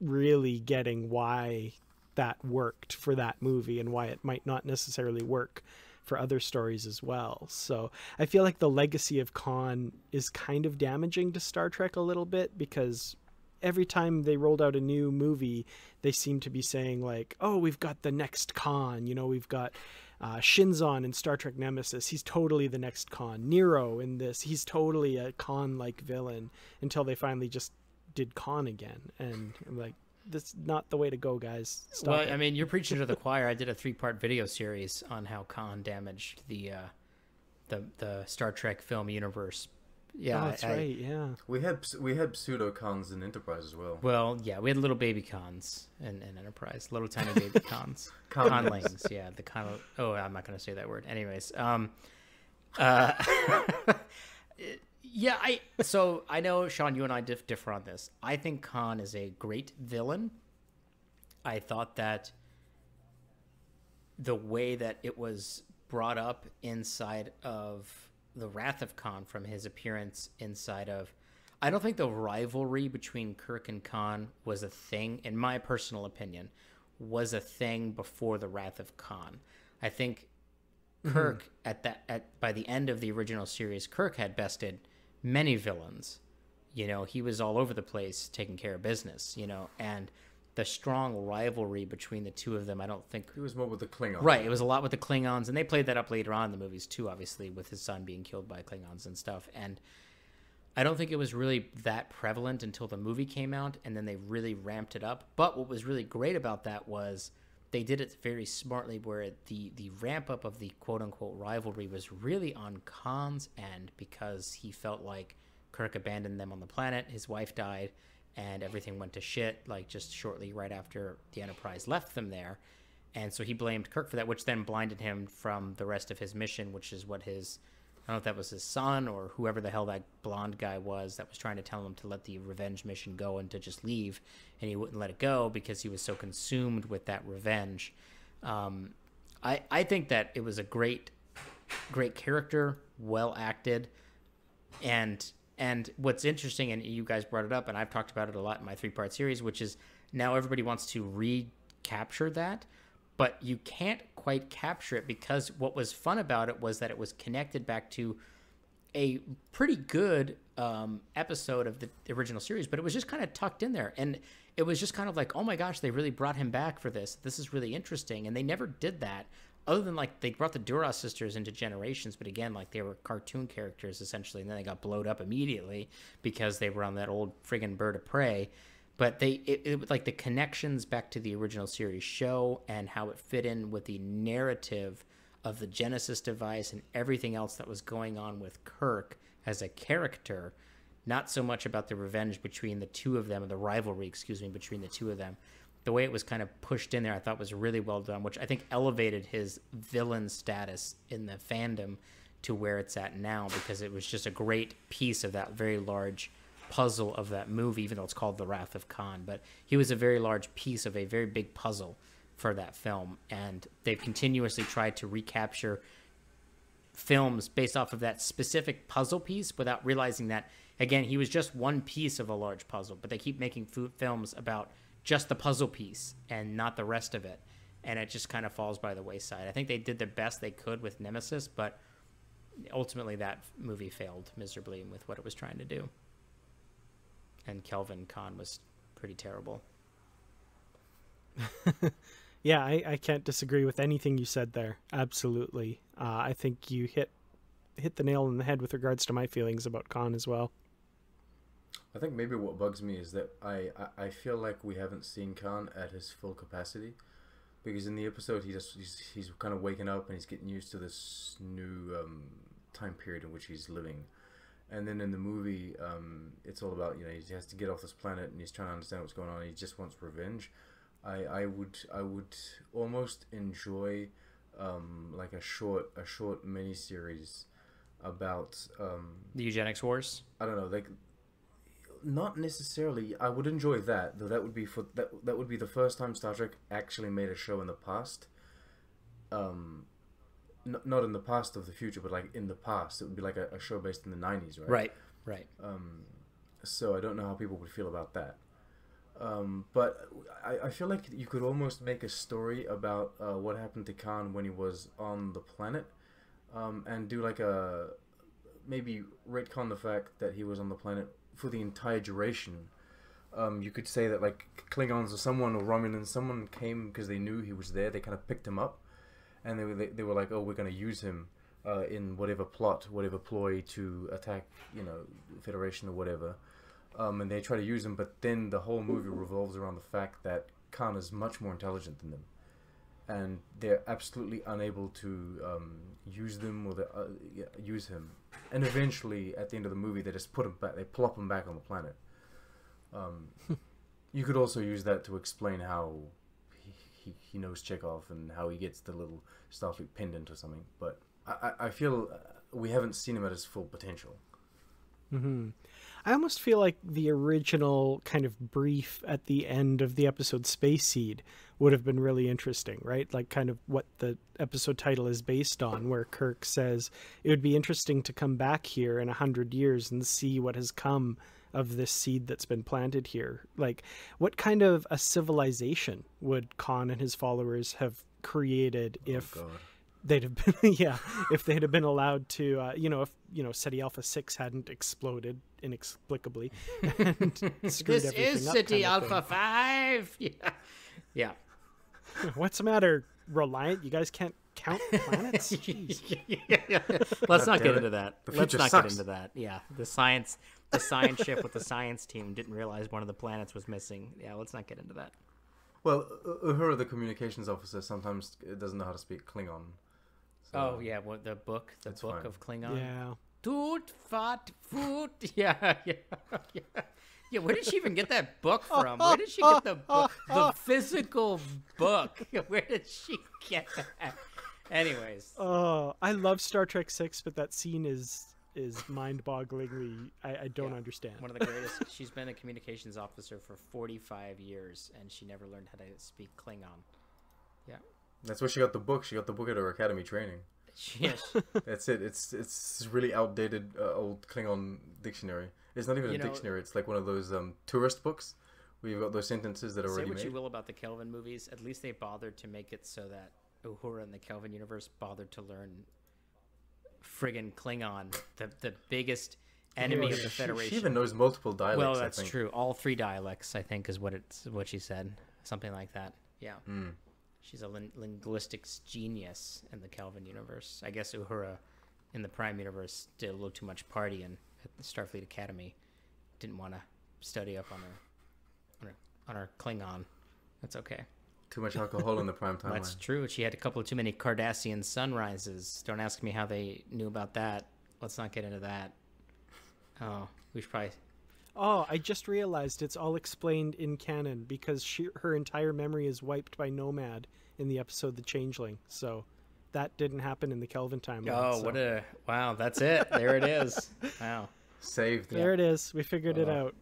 really getting why that worked for that movie and why it might not necessarily work for other stories as well. So I feel like the legacy of Khan is kind of damaging to Star Trek a little bit, because every time they rolled out a new movie, they seem to be saying like, oh, we've got the next Khan, we've got Shinzon in Star Trek Nemesis, he's totally the next Khan. Nero in this, he's totally a Khan-like villain, until they finally just did Khan again. And I'm like, that's not the way to go, guys. Stop it. I mean, you're preaching to the choir. I did a 3-part video series on how Khan damaged the Star Trek film universe. Yeah, oh, that's right. Yeah, we had pseudo Khans in Enterprise as well. Well, yeah, we had little baby Khans in Enterprise, little tiny baby Khans, Khanlings. Yeah, the Khan. Oh, I'm not going to say that word. Anyways, yeah. I know, Sean, you and I differ on this. I think Khan is a great villain. I thought that the way that it was brought up inside of The Wrath of Khan, from his appearance inside of, I don't think the rivalry between Kirk and Khan was a thing, in my personal opinion, was a thing before The Wrath of Khan. I think Kirk by the end of the original series, Kirk had bested many villains. He was all over the place taking care of business, and the strong rivalry between the two of them, I don't think... It was more with the Klingons. Right, it was a lot with the Klingons, and they played that up later on in the movies too, obviously, with his son being killed by Klingons and stuff. And I don't think it was really that prevalent until the movie came out, and then they really ramped it up. But what was really great about that was they did it very smartly, where the ramp up of the quote-unquote rivalry was really on Khan's end, because he felt like Kirk abandoned them on the planet, his wife died, and everything went to shit, like, just shortly right after the Enterprise left them there. And so he blamed Kirk for that, which then blinded him from the rest of his mission, which is what his, I don't know if that was his son or whoever the hell that blonde guy was that was trying to tell him to let the revenge mission go and to just leave, and he wouldn't let it go because he was so consumed with that revenge. I think that it was a great character, well acted, and what's interesting, and you guys brought it up, and I've talked about it a lot in my three-part series, which is now everybody wants to recapture that, but you can't quite capture it, because what was fun about it was that it was connected back to a pretty good episode of the original series, but it was just kind of tucked in there, and it was just kind of like, oh my gosh, they really brought him back for this. This is really interesting, and they never did that, other than, like, they brought the Duras sisters into Generations, but again, like, they were cartoon characters, essentially, and then they got blowed up immediately because they were on that old friggin' bird of prey. But it was like the connections back to the original series show and how it fit in with the narrative of the Genesis device and everything else that was going on with Kirk as a character, not so much about the revenge between the two of them, or the rivalry, excuse me, between the two of them. The way it was kind of pushed in there, I thought was really well done, which I think elevated his villain status in the fandom to where it's at now, because it was just a great piece of that very large puzzle of that movie, even though it's called The Wrath of Khan. But he was a very large piece of a very big puzzle for that film, and they've continuously tried to recapture films based off of that specific puzzle piece without realizing that, again, he was just one piece of a large puzzle, but they keep making films about just the puzzle piece and not the rest of it, and it just kind of falls by the wayside. I think they did the best they could with Nemesis, but ultimately that movie failed miserably with what it was trying to do. And Kelvin Khan was pretty terrible. Yeah, I can't disagree with anything you said there. Absolutely. I think you hit the nail on the head with regards to my feelings about Khan as well. I think maybe what bugs me is that I feel like we haven't seen Khan at his full capacity, because in the episode he's kind of waking up and he's getting used to this new time period in which he's living. And then in the movie, it's all about, you know, he has to get off this planet and he's trying to understand what's going on. He just wants revenge. I would almost enjoy like a short miniseries about the eugenics wars. I don't know, like, not necessarily. I would enjoy that, though. That would be for that would be the first time Star Trek actually made a show in the past. Not in the past of the future, but like in the past. It would be like a show based in the 90s, right? Right. So I don't know how people would feel about that. But I feel like you could almost make a story about what happened to Khan when he was on the planet, and do like a, maybe retcon the fact that he was on the planet for the entire duration. You could say that, like, Klingons or someone, or Romulans, someone came because they knew he was there. They kind of picked him up. And they were like, oh, we're going to use him in whatever plot, whatever ploy to attack, you know, Federation or whatever. And they try to use him, but then the whole movie revolves around the fact that Khan is much more intelligent than them. And they're absolutely unable to use them or use him. And eventually, at the end of the movie, they just put him back, they plop him back on the planet. You could also use that to explain how he knows Chekhov and how he gets the little Starfleet pendant or something, but I feel we haven't seen him at his full potential. Mm-hmm. I almost feel like the original kind of brief at the end of the episode Space Seed would have been really interesting, right? Like, kind of what the episode title is based on, where Kirk says, it would be interesting to come back here in 100 years and see what has come of this seed that's been planted here. Like, what kind of a civilization would Khan and his followers have created if they'd have been, yeah, if they'd have been allowed to, you know, if, you know, SETI Alpha 6 hadn't exploded inexplicably and screwed everything up. This is SETI Alpha 5. Yeah. Yeah. What's the matter, Reliant? You guys can't count planets? Yeah. Let's not get into that. Let's not get into that. Yeah. The science ship with the science team didn't realize one of the planets was missing. Yeah, let's not get into that. Well, Uhura, the communications officer, sometimes doesn't know how to speak Klingon. So oh, yeah, well, the book, of Klingon. Yeah. Toot, fat, foot. Yeah, where did she even get that book from? Where did she get the book? The physical book. Where did she get that? Anyways. Oh, I love Star Trek VI, but that scene is mind-bogglingly, I don't understand. One of the greatest. She's been a communications officer for 45 years, and she never learned how to speak Klingon. Yeah. That's where she got the book. She got the book at her academy training. Yes. That's it. It's really outdated old Klingon dictionary. It's not even a dictionary. It's like one of those tourist books where you've got those sentences that are already made. Say what you will about the Kelvin movies. At least they bothered to make it so that Uhura and the Kelvin universe bothered to learn friggin' Klingon, the biggest enemy of the Federation. She even knows multiple dialects. Well, that's true. All three dialects, I think, is what she said. Something like that. Yeah. Mm. She's a linguistics genius in the Kelvin universe. I guess Uhura in the Prime universe did a little too much partying at the Starfleet Academy. Didn't want to study up on her Klingon. That's okay. Too much alcohol in the Prime timeline. That's true. She had a couple of too many Cardassian sunrises. Don't ask me how they knew about that. Let's not get into that. Oh, we should probably... Oh, I just realized it's all explained in canon because her entire memory is wiped by Nomad in the episode The Changeling. So that didn't happen in the Kelvin timeline. Oh, so. What a... Wow, that's it. There it is. Wow. Saved it. There it is. We figured it out.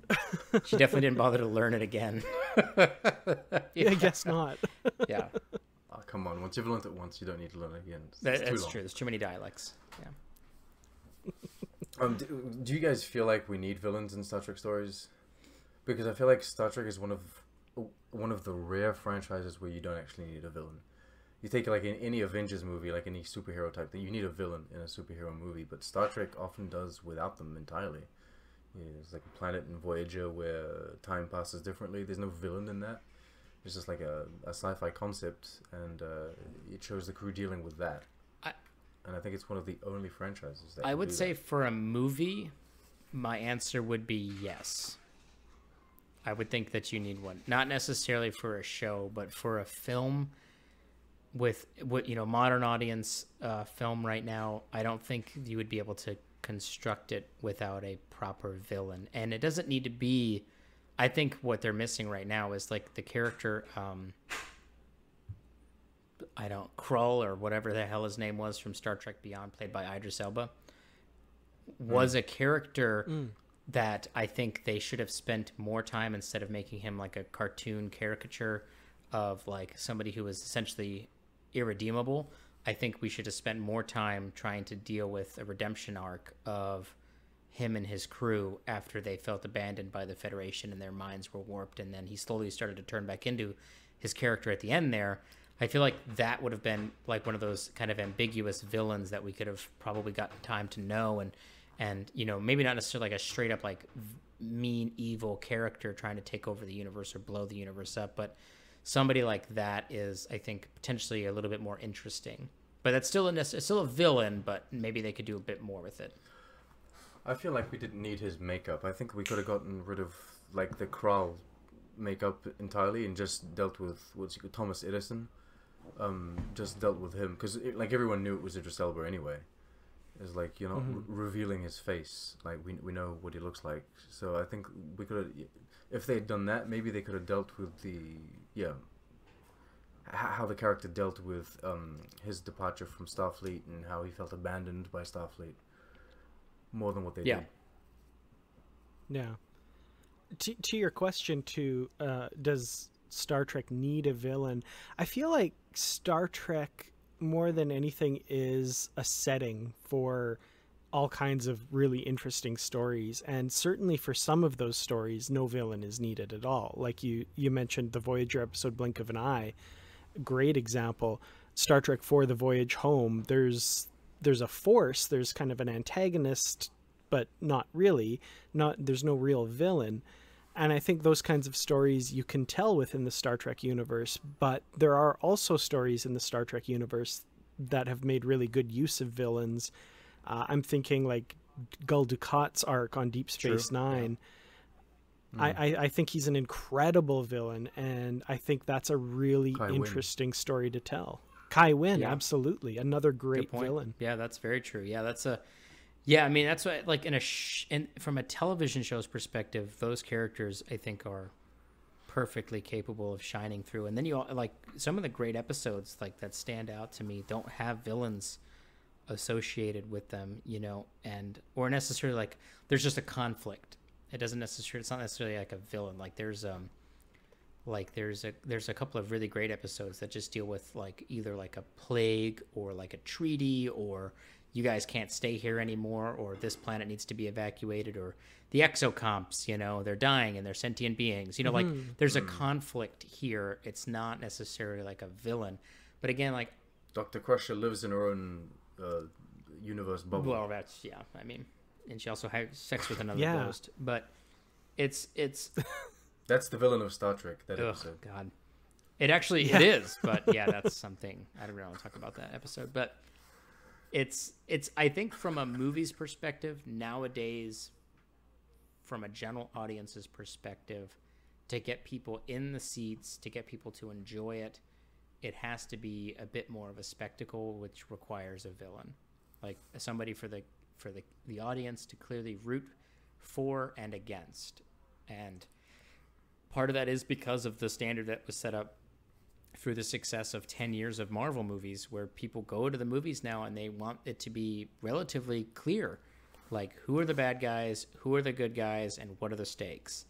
She definitely didn't bother to learn it again. Yeah, I guess not. Yeah. Oh, come on. Once you've learned it once, you don't need to learn it again. That's true. There's too many dialects. Yeah. Do you guys feel like we need villains in Star Trek stories? Because I feel like Star Trek is one of the rare franchises where you don't actually need a villain. You take like in any Avengers movie, like any superhero type thing, you need a villain in a superhero movie, but Star Trek often does without them entirely. You know, it's like a planet in Voyager where time passes differently. There's no villain in that. It's just like a sci-fi concept, and it shows the crew dealing with that. And I think it's one of the only franchises that I would say that. For a movie, my answer would be yes. I would think that you need one. Not necessarily for a show, but for a film with modern audience film right now, I don't think you would be able to construct it without a proper villain. And it doesn't need to be, I think what they're missing right now is like the character Krall or whatever the hell his name was from Star Trek Beyond, played by Idris Elba, was a character that I think they should have spent more time, instead of making him like a cartoon caricature of like somebody who was essentially irredeemable. I think we should have spent more time trying to deal with a redemption arc of him and his crew after they felt abandoned by the Federation and their minds were warped, and then he slowly started to turn back into his character at the end there. I feel like that would have been like one of those kind of ambiguous villains that we could have probably gotten time to know, and maybe not necessarily like a straight up like mean evil character trying to take over the universe or blow the universe up, but somebody like that is, I think, potentially a little bit more interesting. But that's still a villain, but maybe they could do a bit more with it. I feel like we didn't need his makeup. I think we could have gotten rid of like the Krall makeup entirely and just dealt with Thomas Edison. Just dealt with him, because like everyone knew it was Idris Elba anyway. It's like you're not revealing his face. Like we know what he looks like. So I think we could have, if they had done that, maybe they could have dealt with the how the character dealt with his departure from Starfleet and how he felt abandoned by Starfleet more than what they did. Yeah. To your question, too, does Star Trek need a villain? I feel like Star Trek more than anything is a setting for all kinds of really interesting stories, and certainly for some of those stories no villain is needed at all. Like you mentioned the Voyager episode Blink of an Eye, great example. Star Trek IV: The Voyage Home, there's a force, there's kind of an antagonist, but there's no real villain. And I think those kinds of stories you can tell within the Star Trek universe, but there are also stories in the Star Trek universe that have made really good use of villains. I'm thinking like Gul Dukat's arc on Deep Space Nine. I think he's an incredible villain, and I think that's a really interesting story to tell. Kai Wynn, yeah. Absolutely, another great villain. Yeah, that's very true. Yeah, that's a, yeah. I mean, that's what, like in a, from a television show's perspective, those characters I think are perfectly capable of shining through. And then you all, like some of the great episodes like that stand out to me don't have villains associated with them, you know, and or necessarily like there's just a conflict. It doesn't necessarily, it's not necessarily like a villain. Like there's a couple of really great episodes that just deal with like either like a plague or like a treaty or you guys can't stay here anymore or this planet needs to be evacuated or the exocomps, you know, they're dying and they're sentient beings, you know, mm-hmm. like there's a conflict here. It's not necessarily like a villain, but again, like Dr. Crusher lives in her own universe bubble. Well, that's, yeah, I mean, and she also has sex with another yeah. ghost, but it's that's the villain of Star Trek, that episode. Oh god, it actually yeah. it is, but yeah, that's something I don't really want to talk about that episode, but it's I think from a movie's perspective nowadays, from a general audience's perspective, to get people in the seats, to get people to enjoy it, it has to be a bit more of a spectacle, which requires a villain, like somebody for the audience to clearly root for and against. And part of that is because of the standard that was set up through the success of 10 years of Marvel movies, where people go to the movies now and they want it to be relatively clear, like who are the bad guys, who are the good guys, and what are the stakes.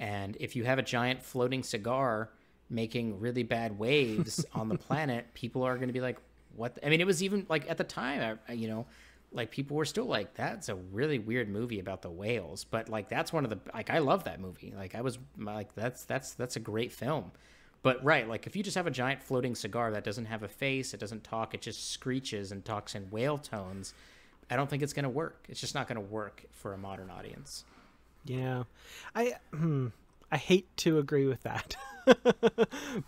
And if you have a giant floating cigar making really bad waves on the planet, people are going to be like, what? I mean, it was even like at the time, you know, like people were still like, that's a really weird movie about the whales, but like that's one of the, like I love that movie, like I was like that's a great film. But right, like if you just have a giant floating cigar that doesn't have a face, it doesn't talk, it just screeches and talks in whale tones, I don't think it's going to work. It's just not going to work for a modern audience. Yeah, I hate to agree with that,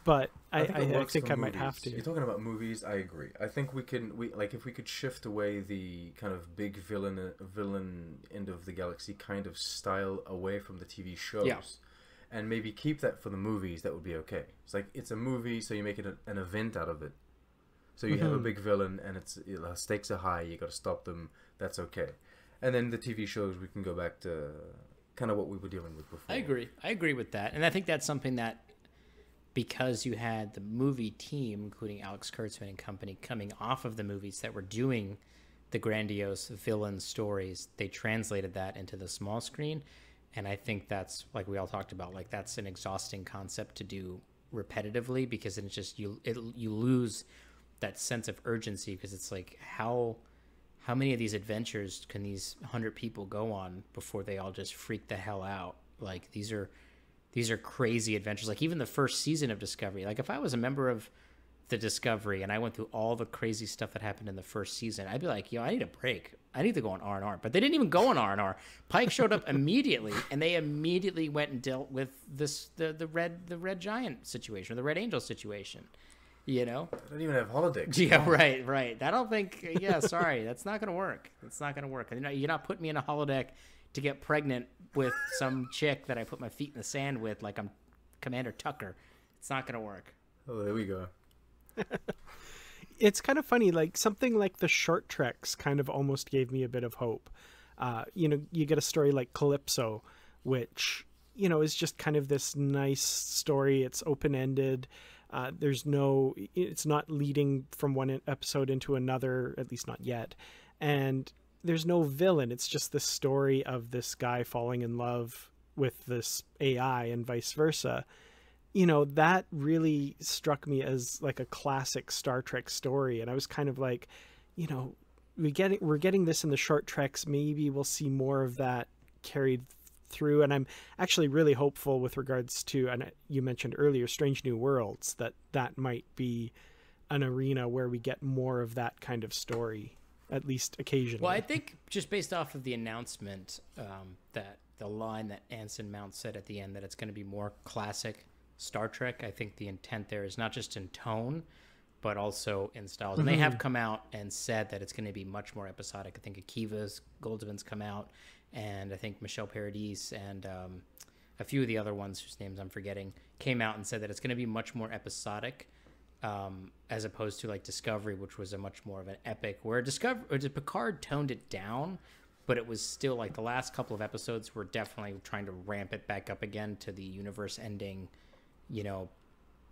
but I think I might have to. You're talking about movies. I agree. I think if we could shift away the kind of big villain end of the galaxy kind of style away from the TV shows, yeah. and maybe keep that for the movies, that would be okay. It's like it's a movie, so you make it an event out of it. So you mm-hmm. have a big villain, and the stakes are high. You got to stop them. That's okay. And then the TV shows, we can go back to kind of what we were dealing with before. I agree with that, and I think that's something that, because you had the movie team including Alex Kurtzman and company coming off of the movies that were doing the grandiose villain stories, they translated that into the small screen. And I think that's, like we all talked about, like that's an exhausting concept to do repetitively, because it's just you lose that sense of urgency, because it's like how many of these adventures can these 100 people go on before they all just freak the hell out? Like these are crazy adventures. Like even the first season of Discovery, like if I was a member of the Discovery and I went through all the crazy stuff that happened in the first season, I'd be like, yo, I need a break. I need to go on R&R. But they didn't even go on R&R. Pike showed up immediately, and they immediately went and dealt with this, the red giant situation, or the red angel situation. You know, I don't even have holidays. Yeah, right. I don't think. Yeah, sorry, that's not gonna work. It's not gonna work. You're not putting me in a holodeck to get pregnant with some chick that I put my feet in the sand with, like I'm Commander Tucker. It's not gonna work. Oh, there we go. It's kind of funny. Like something like the short treks kind of almost gave me a bit of hope. You know, you get a story like Calypso, which you know is just kind of this nice story. It's open ended. It's not leading from one episode into another, at least not yet. And there's no villain. It's just the story of this guy falling in love with this AI and vice versa. You know, that really struck me as like a classic Star Trek story. And I was kind of like, you know, we're getting this in the short treks. Maybe we'll see more of that carried through. And I'm actually really hopeful with regards to, and you mentioned earlier, Strange New Worlds, that might be an arena where we get more of that kind of story, at least occasionally. Well, I think just based off of the announcement, that the line that Anson Mount said at the end, that it's going to be more classic Star Trek, I think the intent there is not just in tone, but also in styles. And they have come out and said that it's going to be much more episodic. I think Akiva's, Goldsman's come out, and I think Michelle Paradis and a few of the other ones whose names I'm forgetting, came out and said that it's going to be much more episodic, as opposed to like Discovery, which was a much more of an epic, where Picard toned it down, but it was still like the last couple of episodes were definitely trying to ramp it back up again to the universe ending, you know,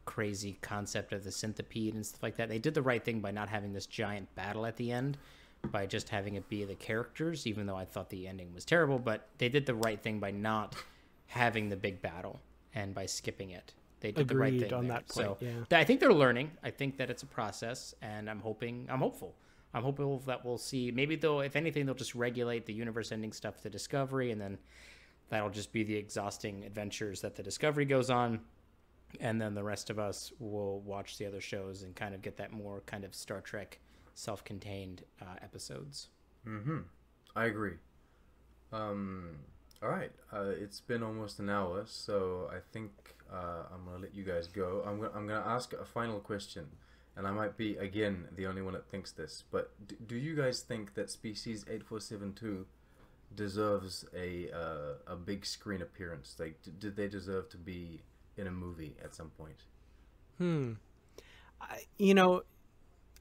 crazy concept of the Synthipede and stuff like that. They did the right thing by not having this giant battle at the end, by just having it be the characters, even though I thought the ending was terrible, but they did the right thing by not having the big battle and by skipping it. They did the right thing on that point. So yeah. I think they're learning. I think that it's a process, and I'm hopeful. I'm hopeful that we'll see. Maybe they'll, if anything, they'll just regulate the universe-ending stuff to Discovery, and then that'll just be the exhausting adventures that the Discovery goes on, and then the rest of us will watch the other shows and kind of get that more kind of Star Trek self-contained episodes. Mm-hmm. I agree. All right. It's been almost an hour, so I think I'm gonna let you guys go. I'm gonna ask a final question, and I might be again the only one that thinks this, but do you guys think that Species 8472 deserves a big screen appearance? Like, did they deserve to be in a movie at some point? You know,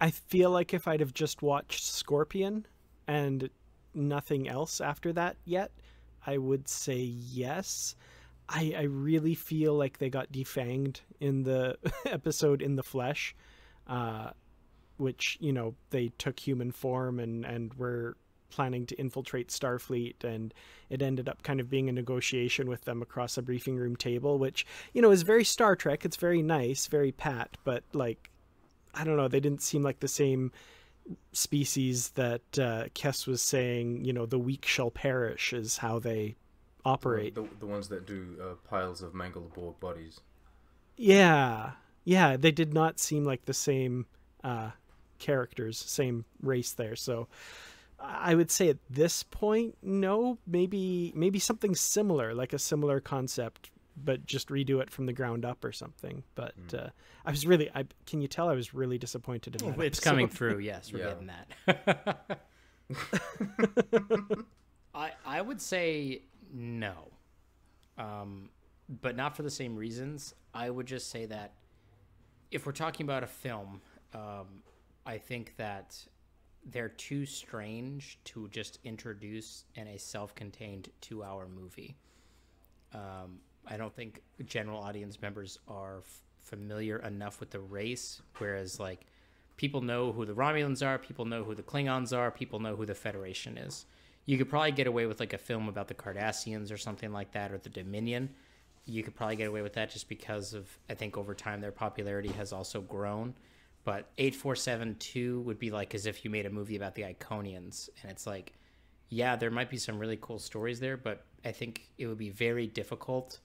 I feel like if I'd have just watched Scorpion and nothing else after that yet, I would say yes. I really feel like they got defanged in the episode In the Flesh, which, you know, they took human form and were planning to infiltrate Starfleet, and it ended up kind of being a negotiation with them across a briefing room table, which, you know, is very Star Trek. It's very nice, very pat, but, like, I don't know, they didn't seem like the same species that Kess was saying, you know, the weak shall perish is how they operate. The ones that do piles of mangled Borg bodies. Yeah. Yeah, they did not seem like the same characters, same race there. So I would say at this point, no, maybe something similar, like a similar concept, but just redo it from the ground up or something. But I was really, can you tell I was really disappointed in that It's episode. Coming through, yes, we're getting that. I would say no, but not for the same reasons. I would just say that if we're talking about a film, I think that they're too strange to just introduce in a self-contained 2-hour movie. I don't think general audience members are familiar enough with the race, whereas, like, people know who the Romulans are, people know who the Klingons are, people know who the Federation is. You could probably get away with, like, a film about the Cardassians or something like that, or the Dominion. You could probably get away with that just because of, I think, over time their popularity has also grown. But 8472 would be, like, as if you made a movie about the Iconians, and it's like, yeah, there might be some really cool stories there, but I think it would be very difficult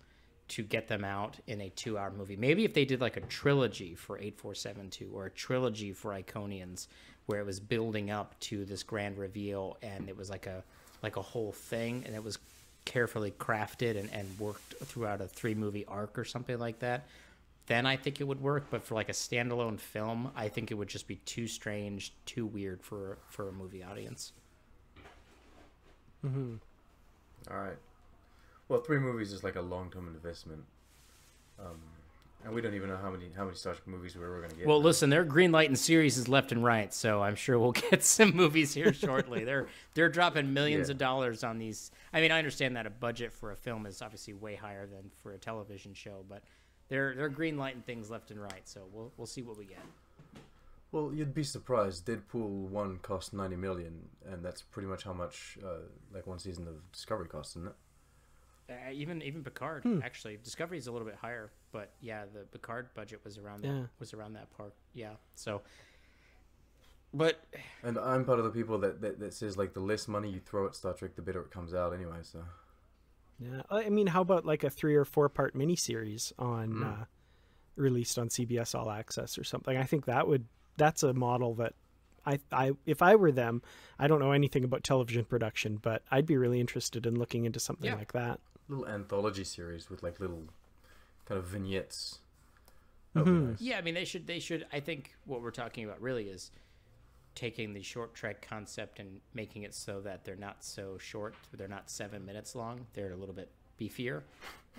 to get them out in a 2-hour movie. Maybe if they did like a trilogy for 8472 or a trilogy for Iconians, where it was building up to this grand reveal, and it was like a whole thing, and it was carefully crafted and worked throughout a 3-movie arc or something like that, then I think it would work. But for like a standalone film, I think it would just be too strange, too weird for a movie audience. Mm-hmm. All right. Well, 3 movies is like a long-term investment, and we don't even know how many Star Trek movies we're going to get. Well, listen, they're greenlighting series is left and right, so I'm sure we'll get some movies here shortly. They're dropping millions of dollars on these. I mean, I understand that a budget for a film is obviously way higher than for a television show, but they're greenlighting things left and right, so we'll see what we get. Well, you'd be surprised. Deadpool 1 cost $90 million, and that's pretty much how much like one season of Discovery costs, isn't it? Even Picard, actually. Discovery is a little bit higher, but yeah, the Picard budget was around that part. Yeah. So, but and I'm part of the people that says, like, the less money you throw at Star Trek, the better it comes out anyway. So yeah, I mean, how about like a 3- or 4-part miniseries on released on CBS All Access or something? I think that's a model that if I were them, I don't know anything about television production, but I'd be really interested in looking into something like that. Little anthology series with like little kind of vignettes. Nice. Yeah, I mean, they should. I think what we're talking about really is taking the short Trek concept and making it so that they're not so short. They're not 7 minutes long. They're a little bit beefier,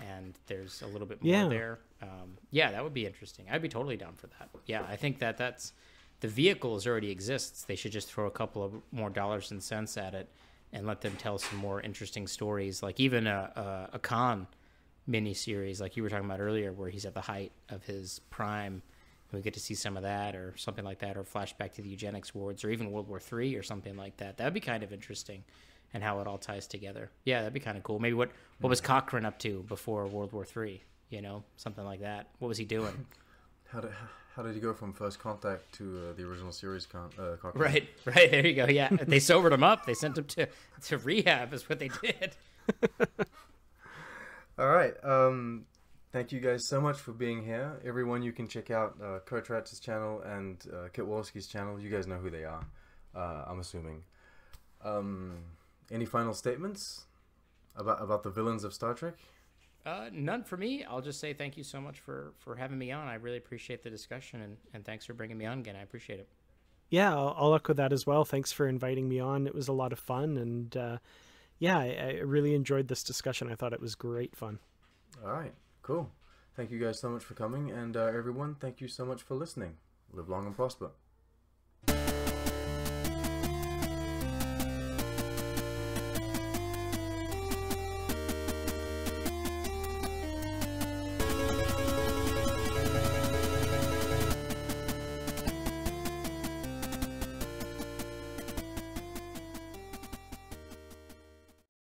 and there's a little bit more there. Yeah, that would be interesting. I'd be totally down for that. Yeah, I think that that's the vehicles already exists. They should just throw a couple of more dollars and cents at it and let them tell some more interesting stories, like even a Khan miniseries, like you were talking about earlier, where he's at the height of his prime. We get to see some of that or something like that, or flashback to the eugenics wards, or even World War III or something like that. That'd be kind of interesting, and how it all ties together. Yeah, that'd be kind of cool. Maybe what was Cochrane up to before World War III? You know, something like that. What was he doing? How did he go from First Contact to the original series Cochrane? Right, there you go. Yeah, they sobered him up. They sent him to rehab is what they did. All right. Thank you guys so much for being here. Everyone, you can check out Kertrats's channel and Kitwalski's channel. You guys know who they are, I'm assuming. Any final statements about the villains of Star Trek? None for me. I'll just say thank you so much for having me on. I really appreciate the discussion, and thanks for bringing me on again. I appreciate it. Yeah, I'll echo that as well. Thanks for inviting me on. It was a lot of fun, and yeah, I really enjoyed this discussion. I thought it was great fun. All right. Cool. Thank you guys so much for coming, and everyone, thank you so much for listening. Live long and prosper.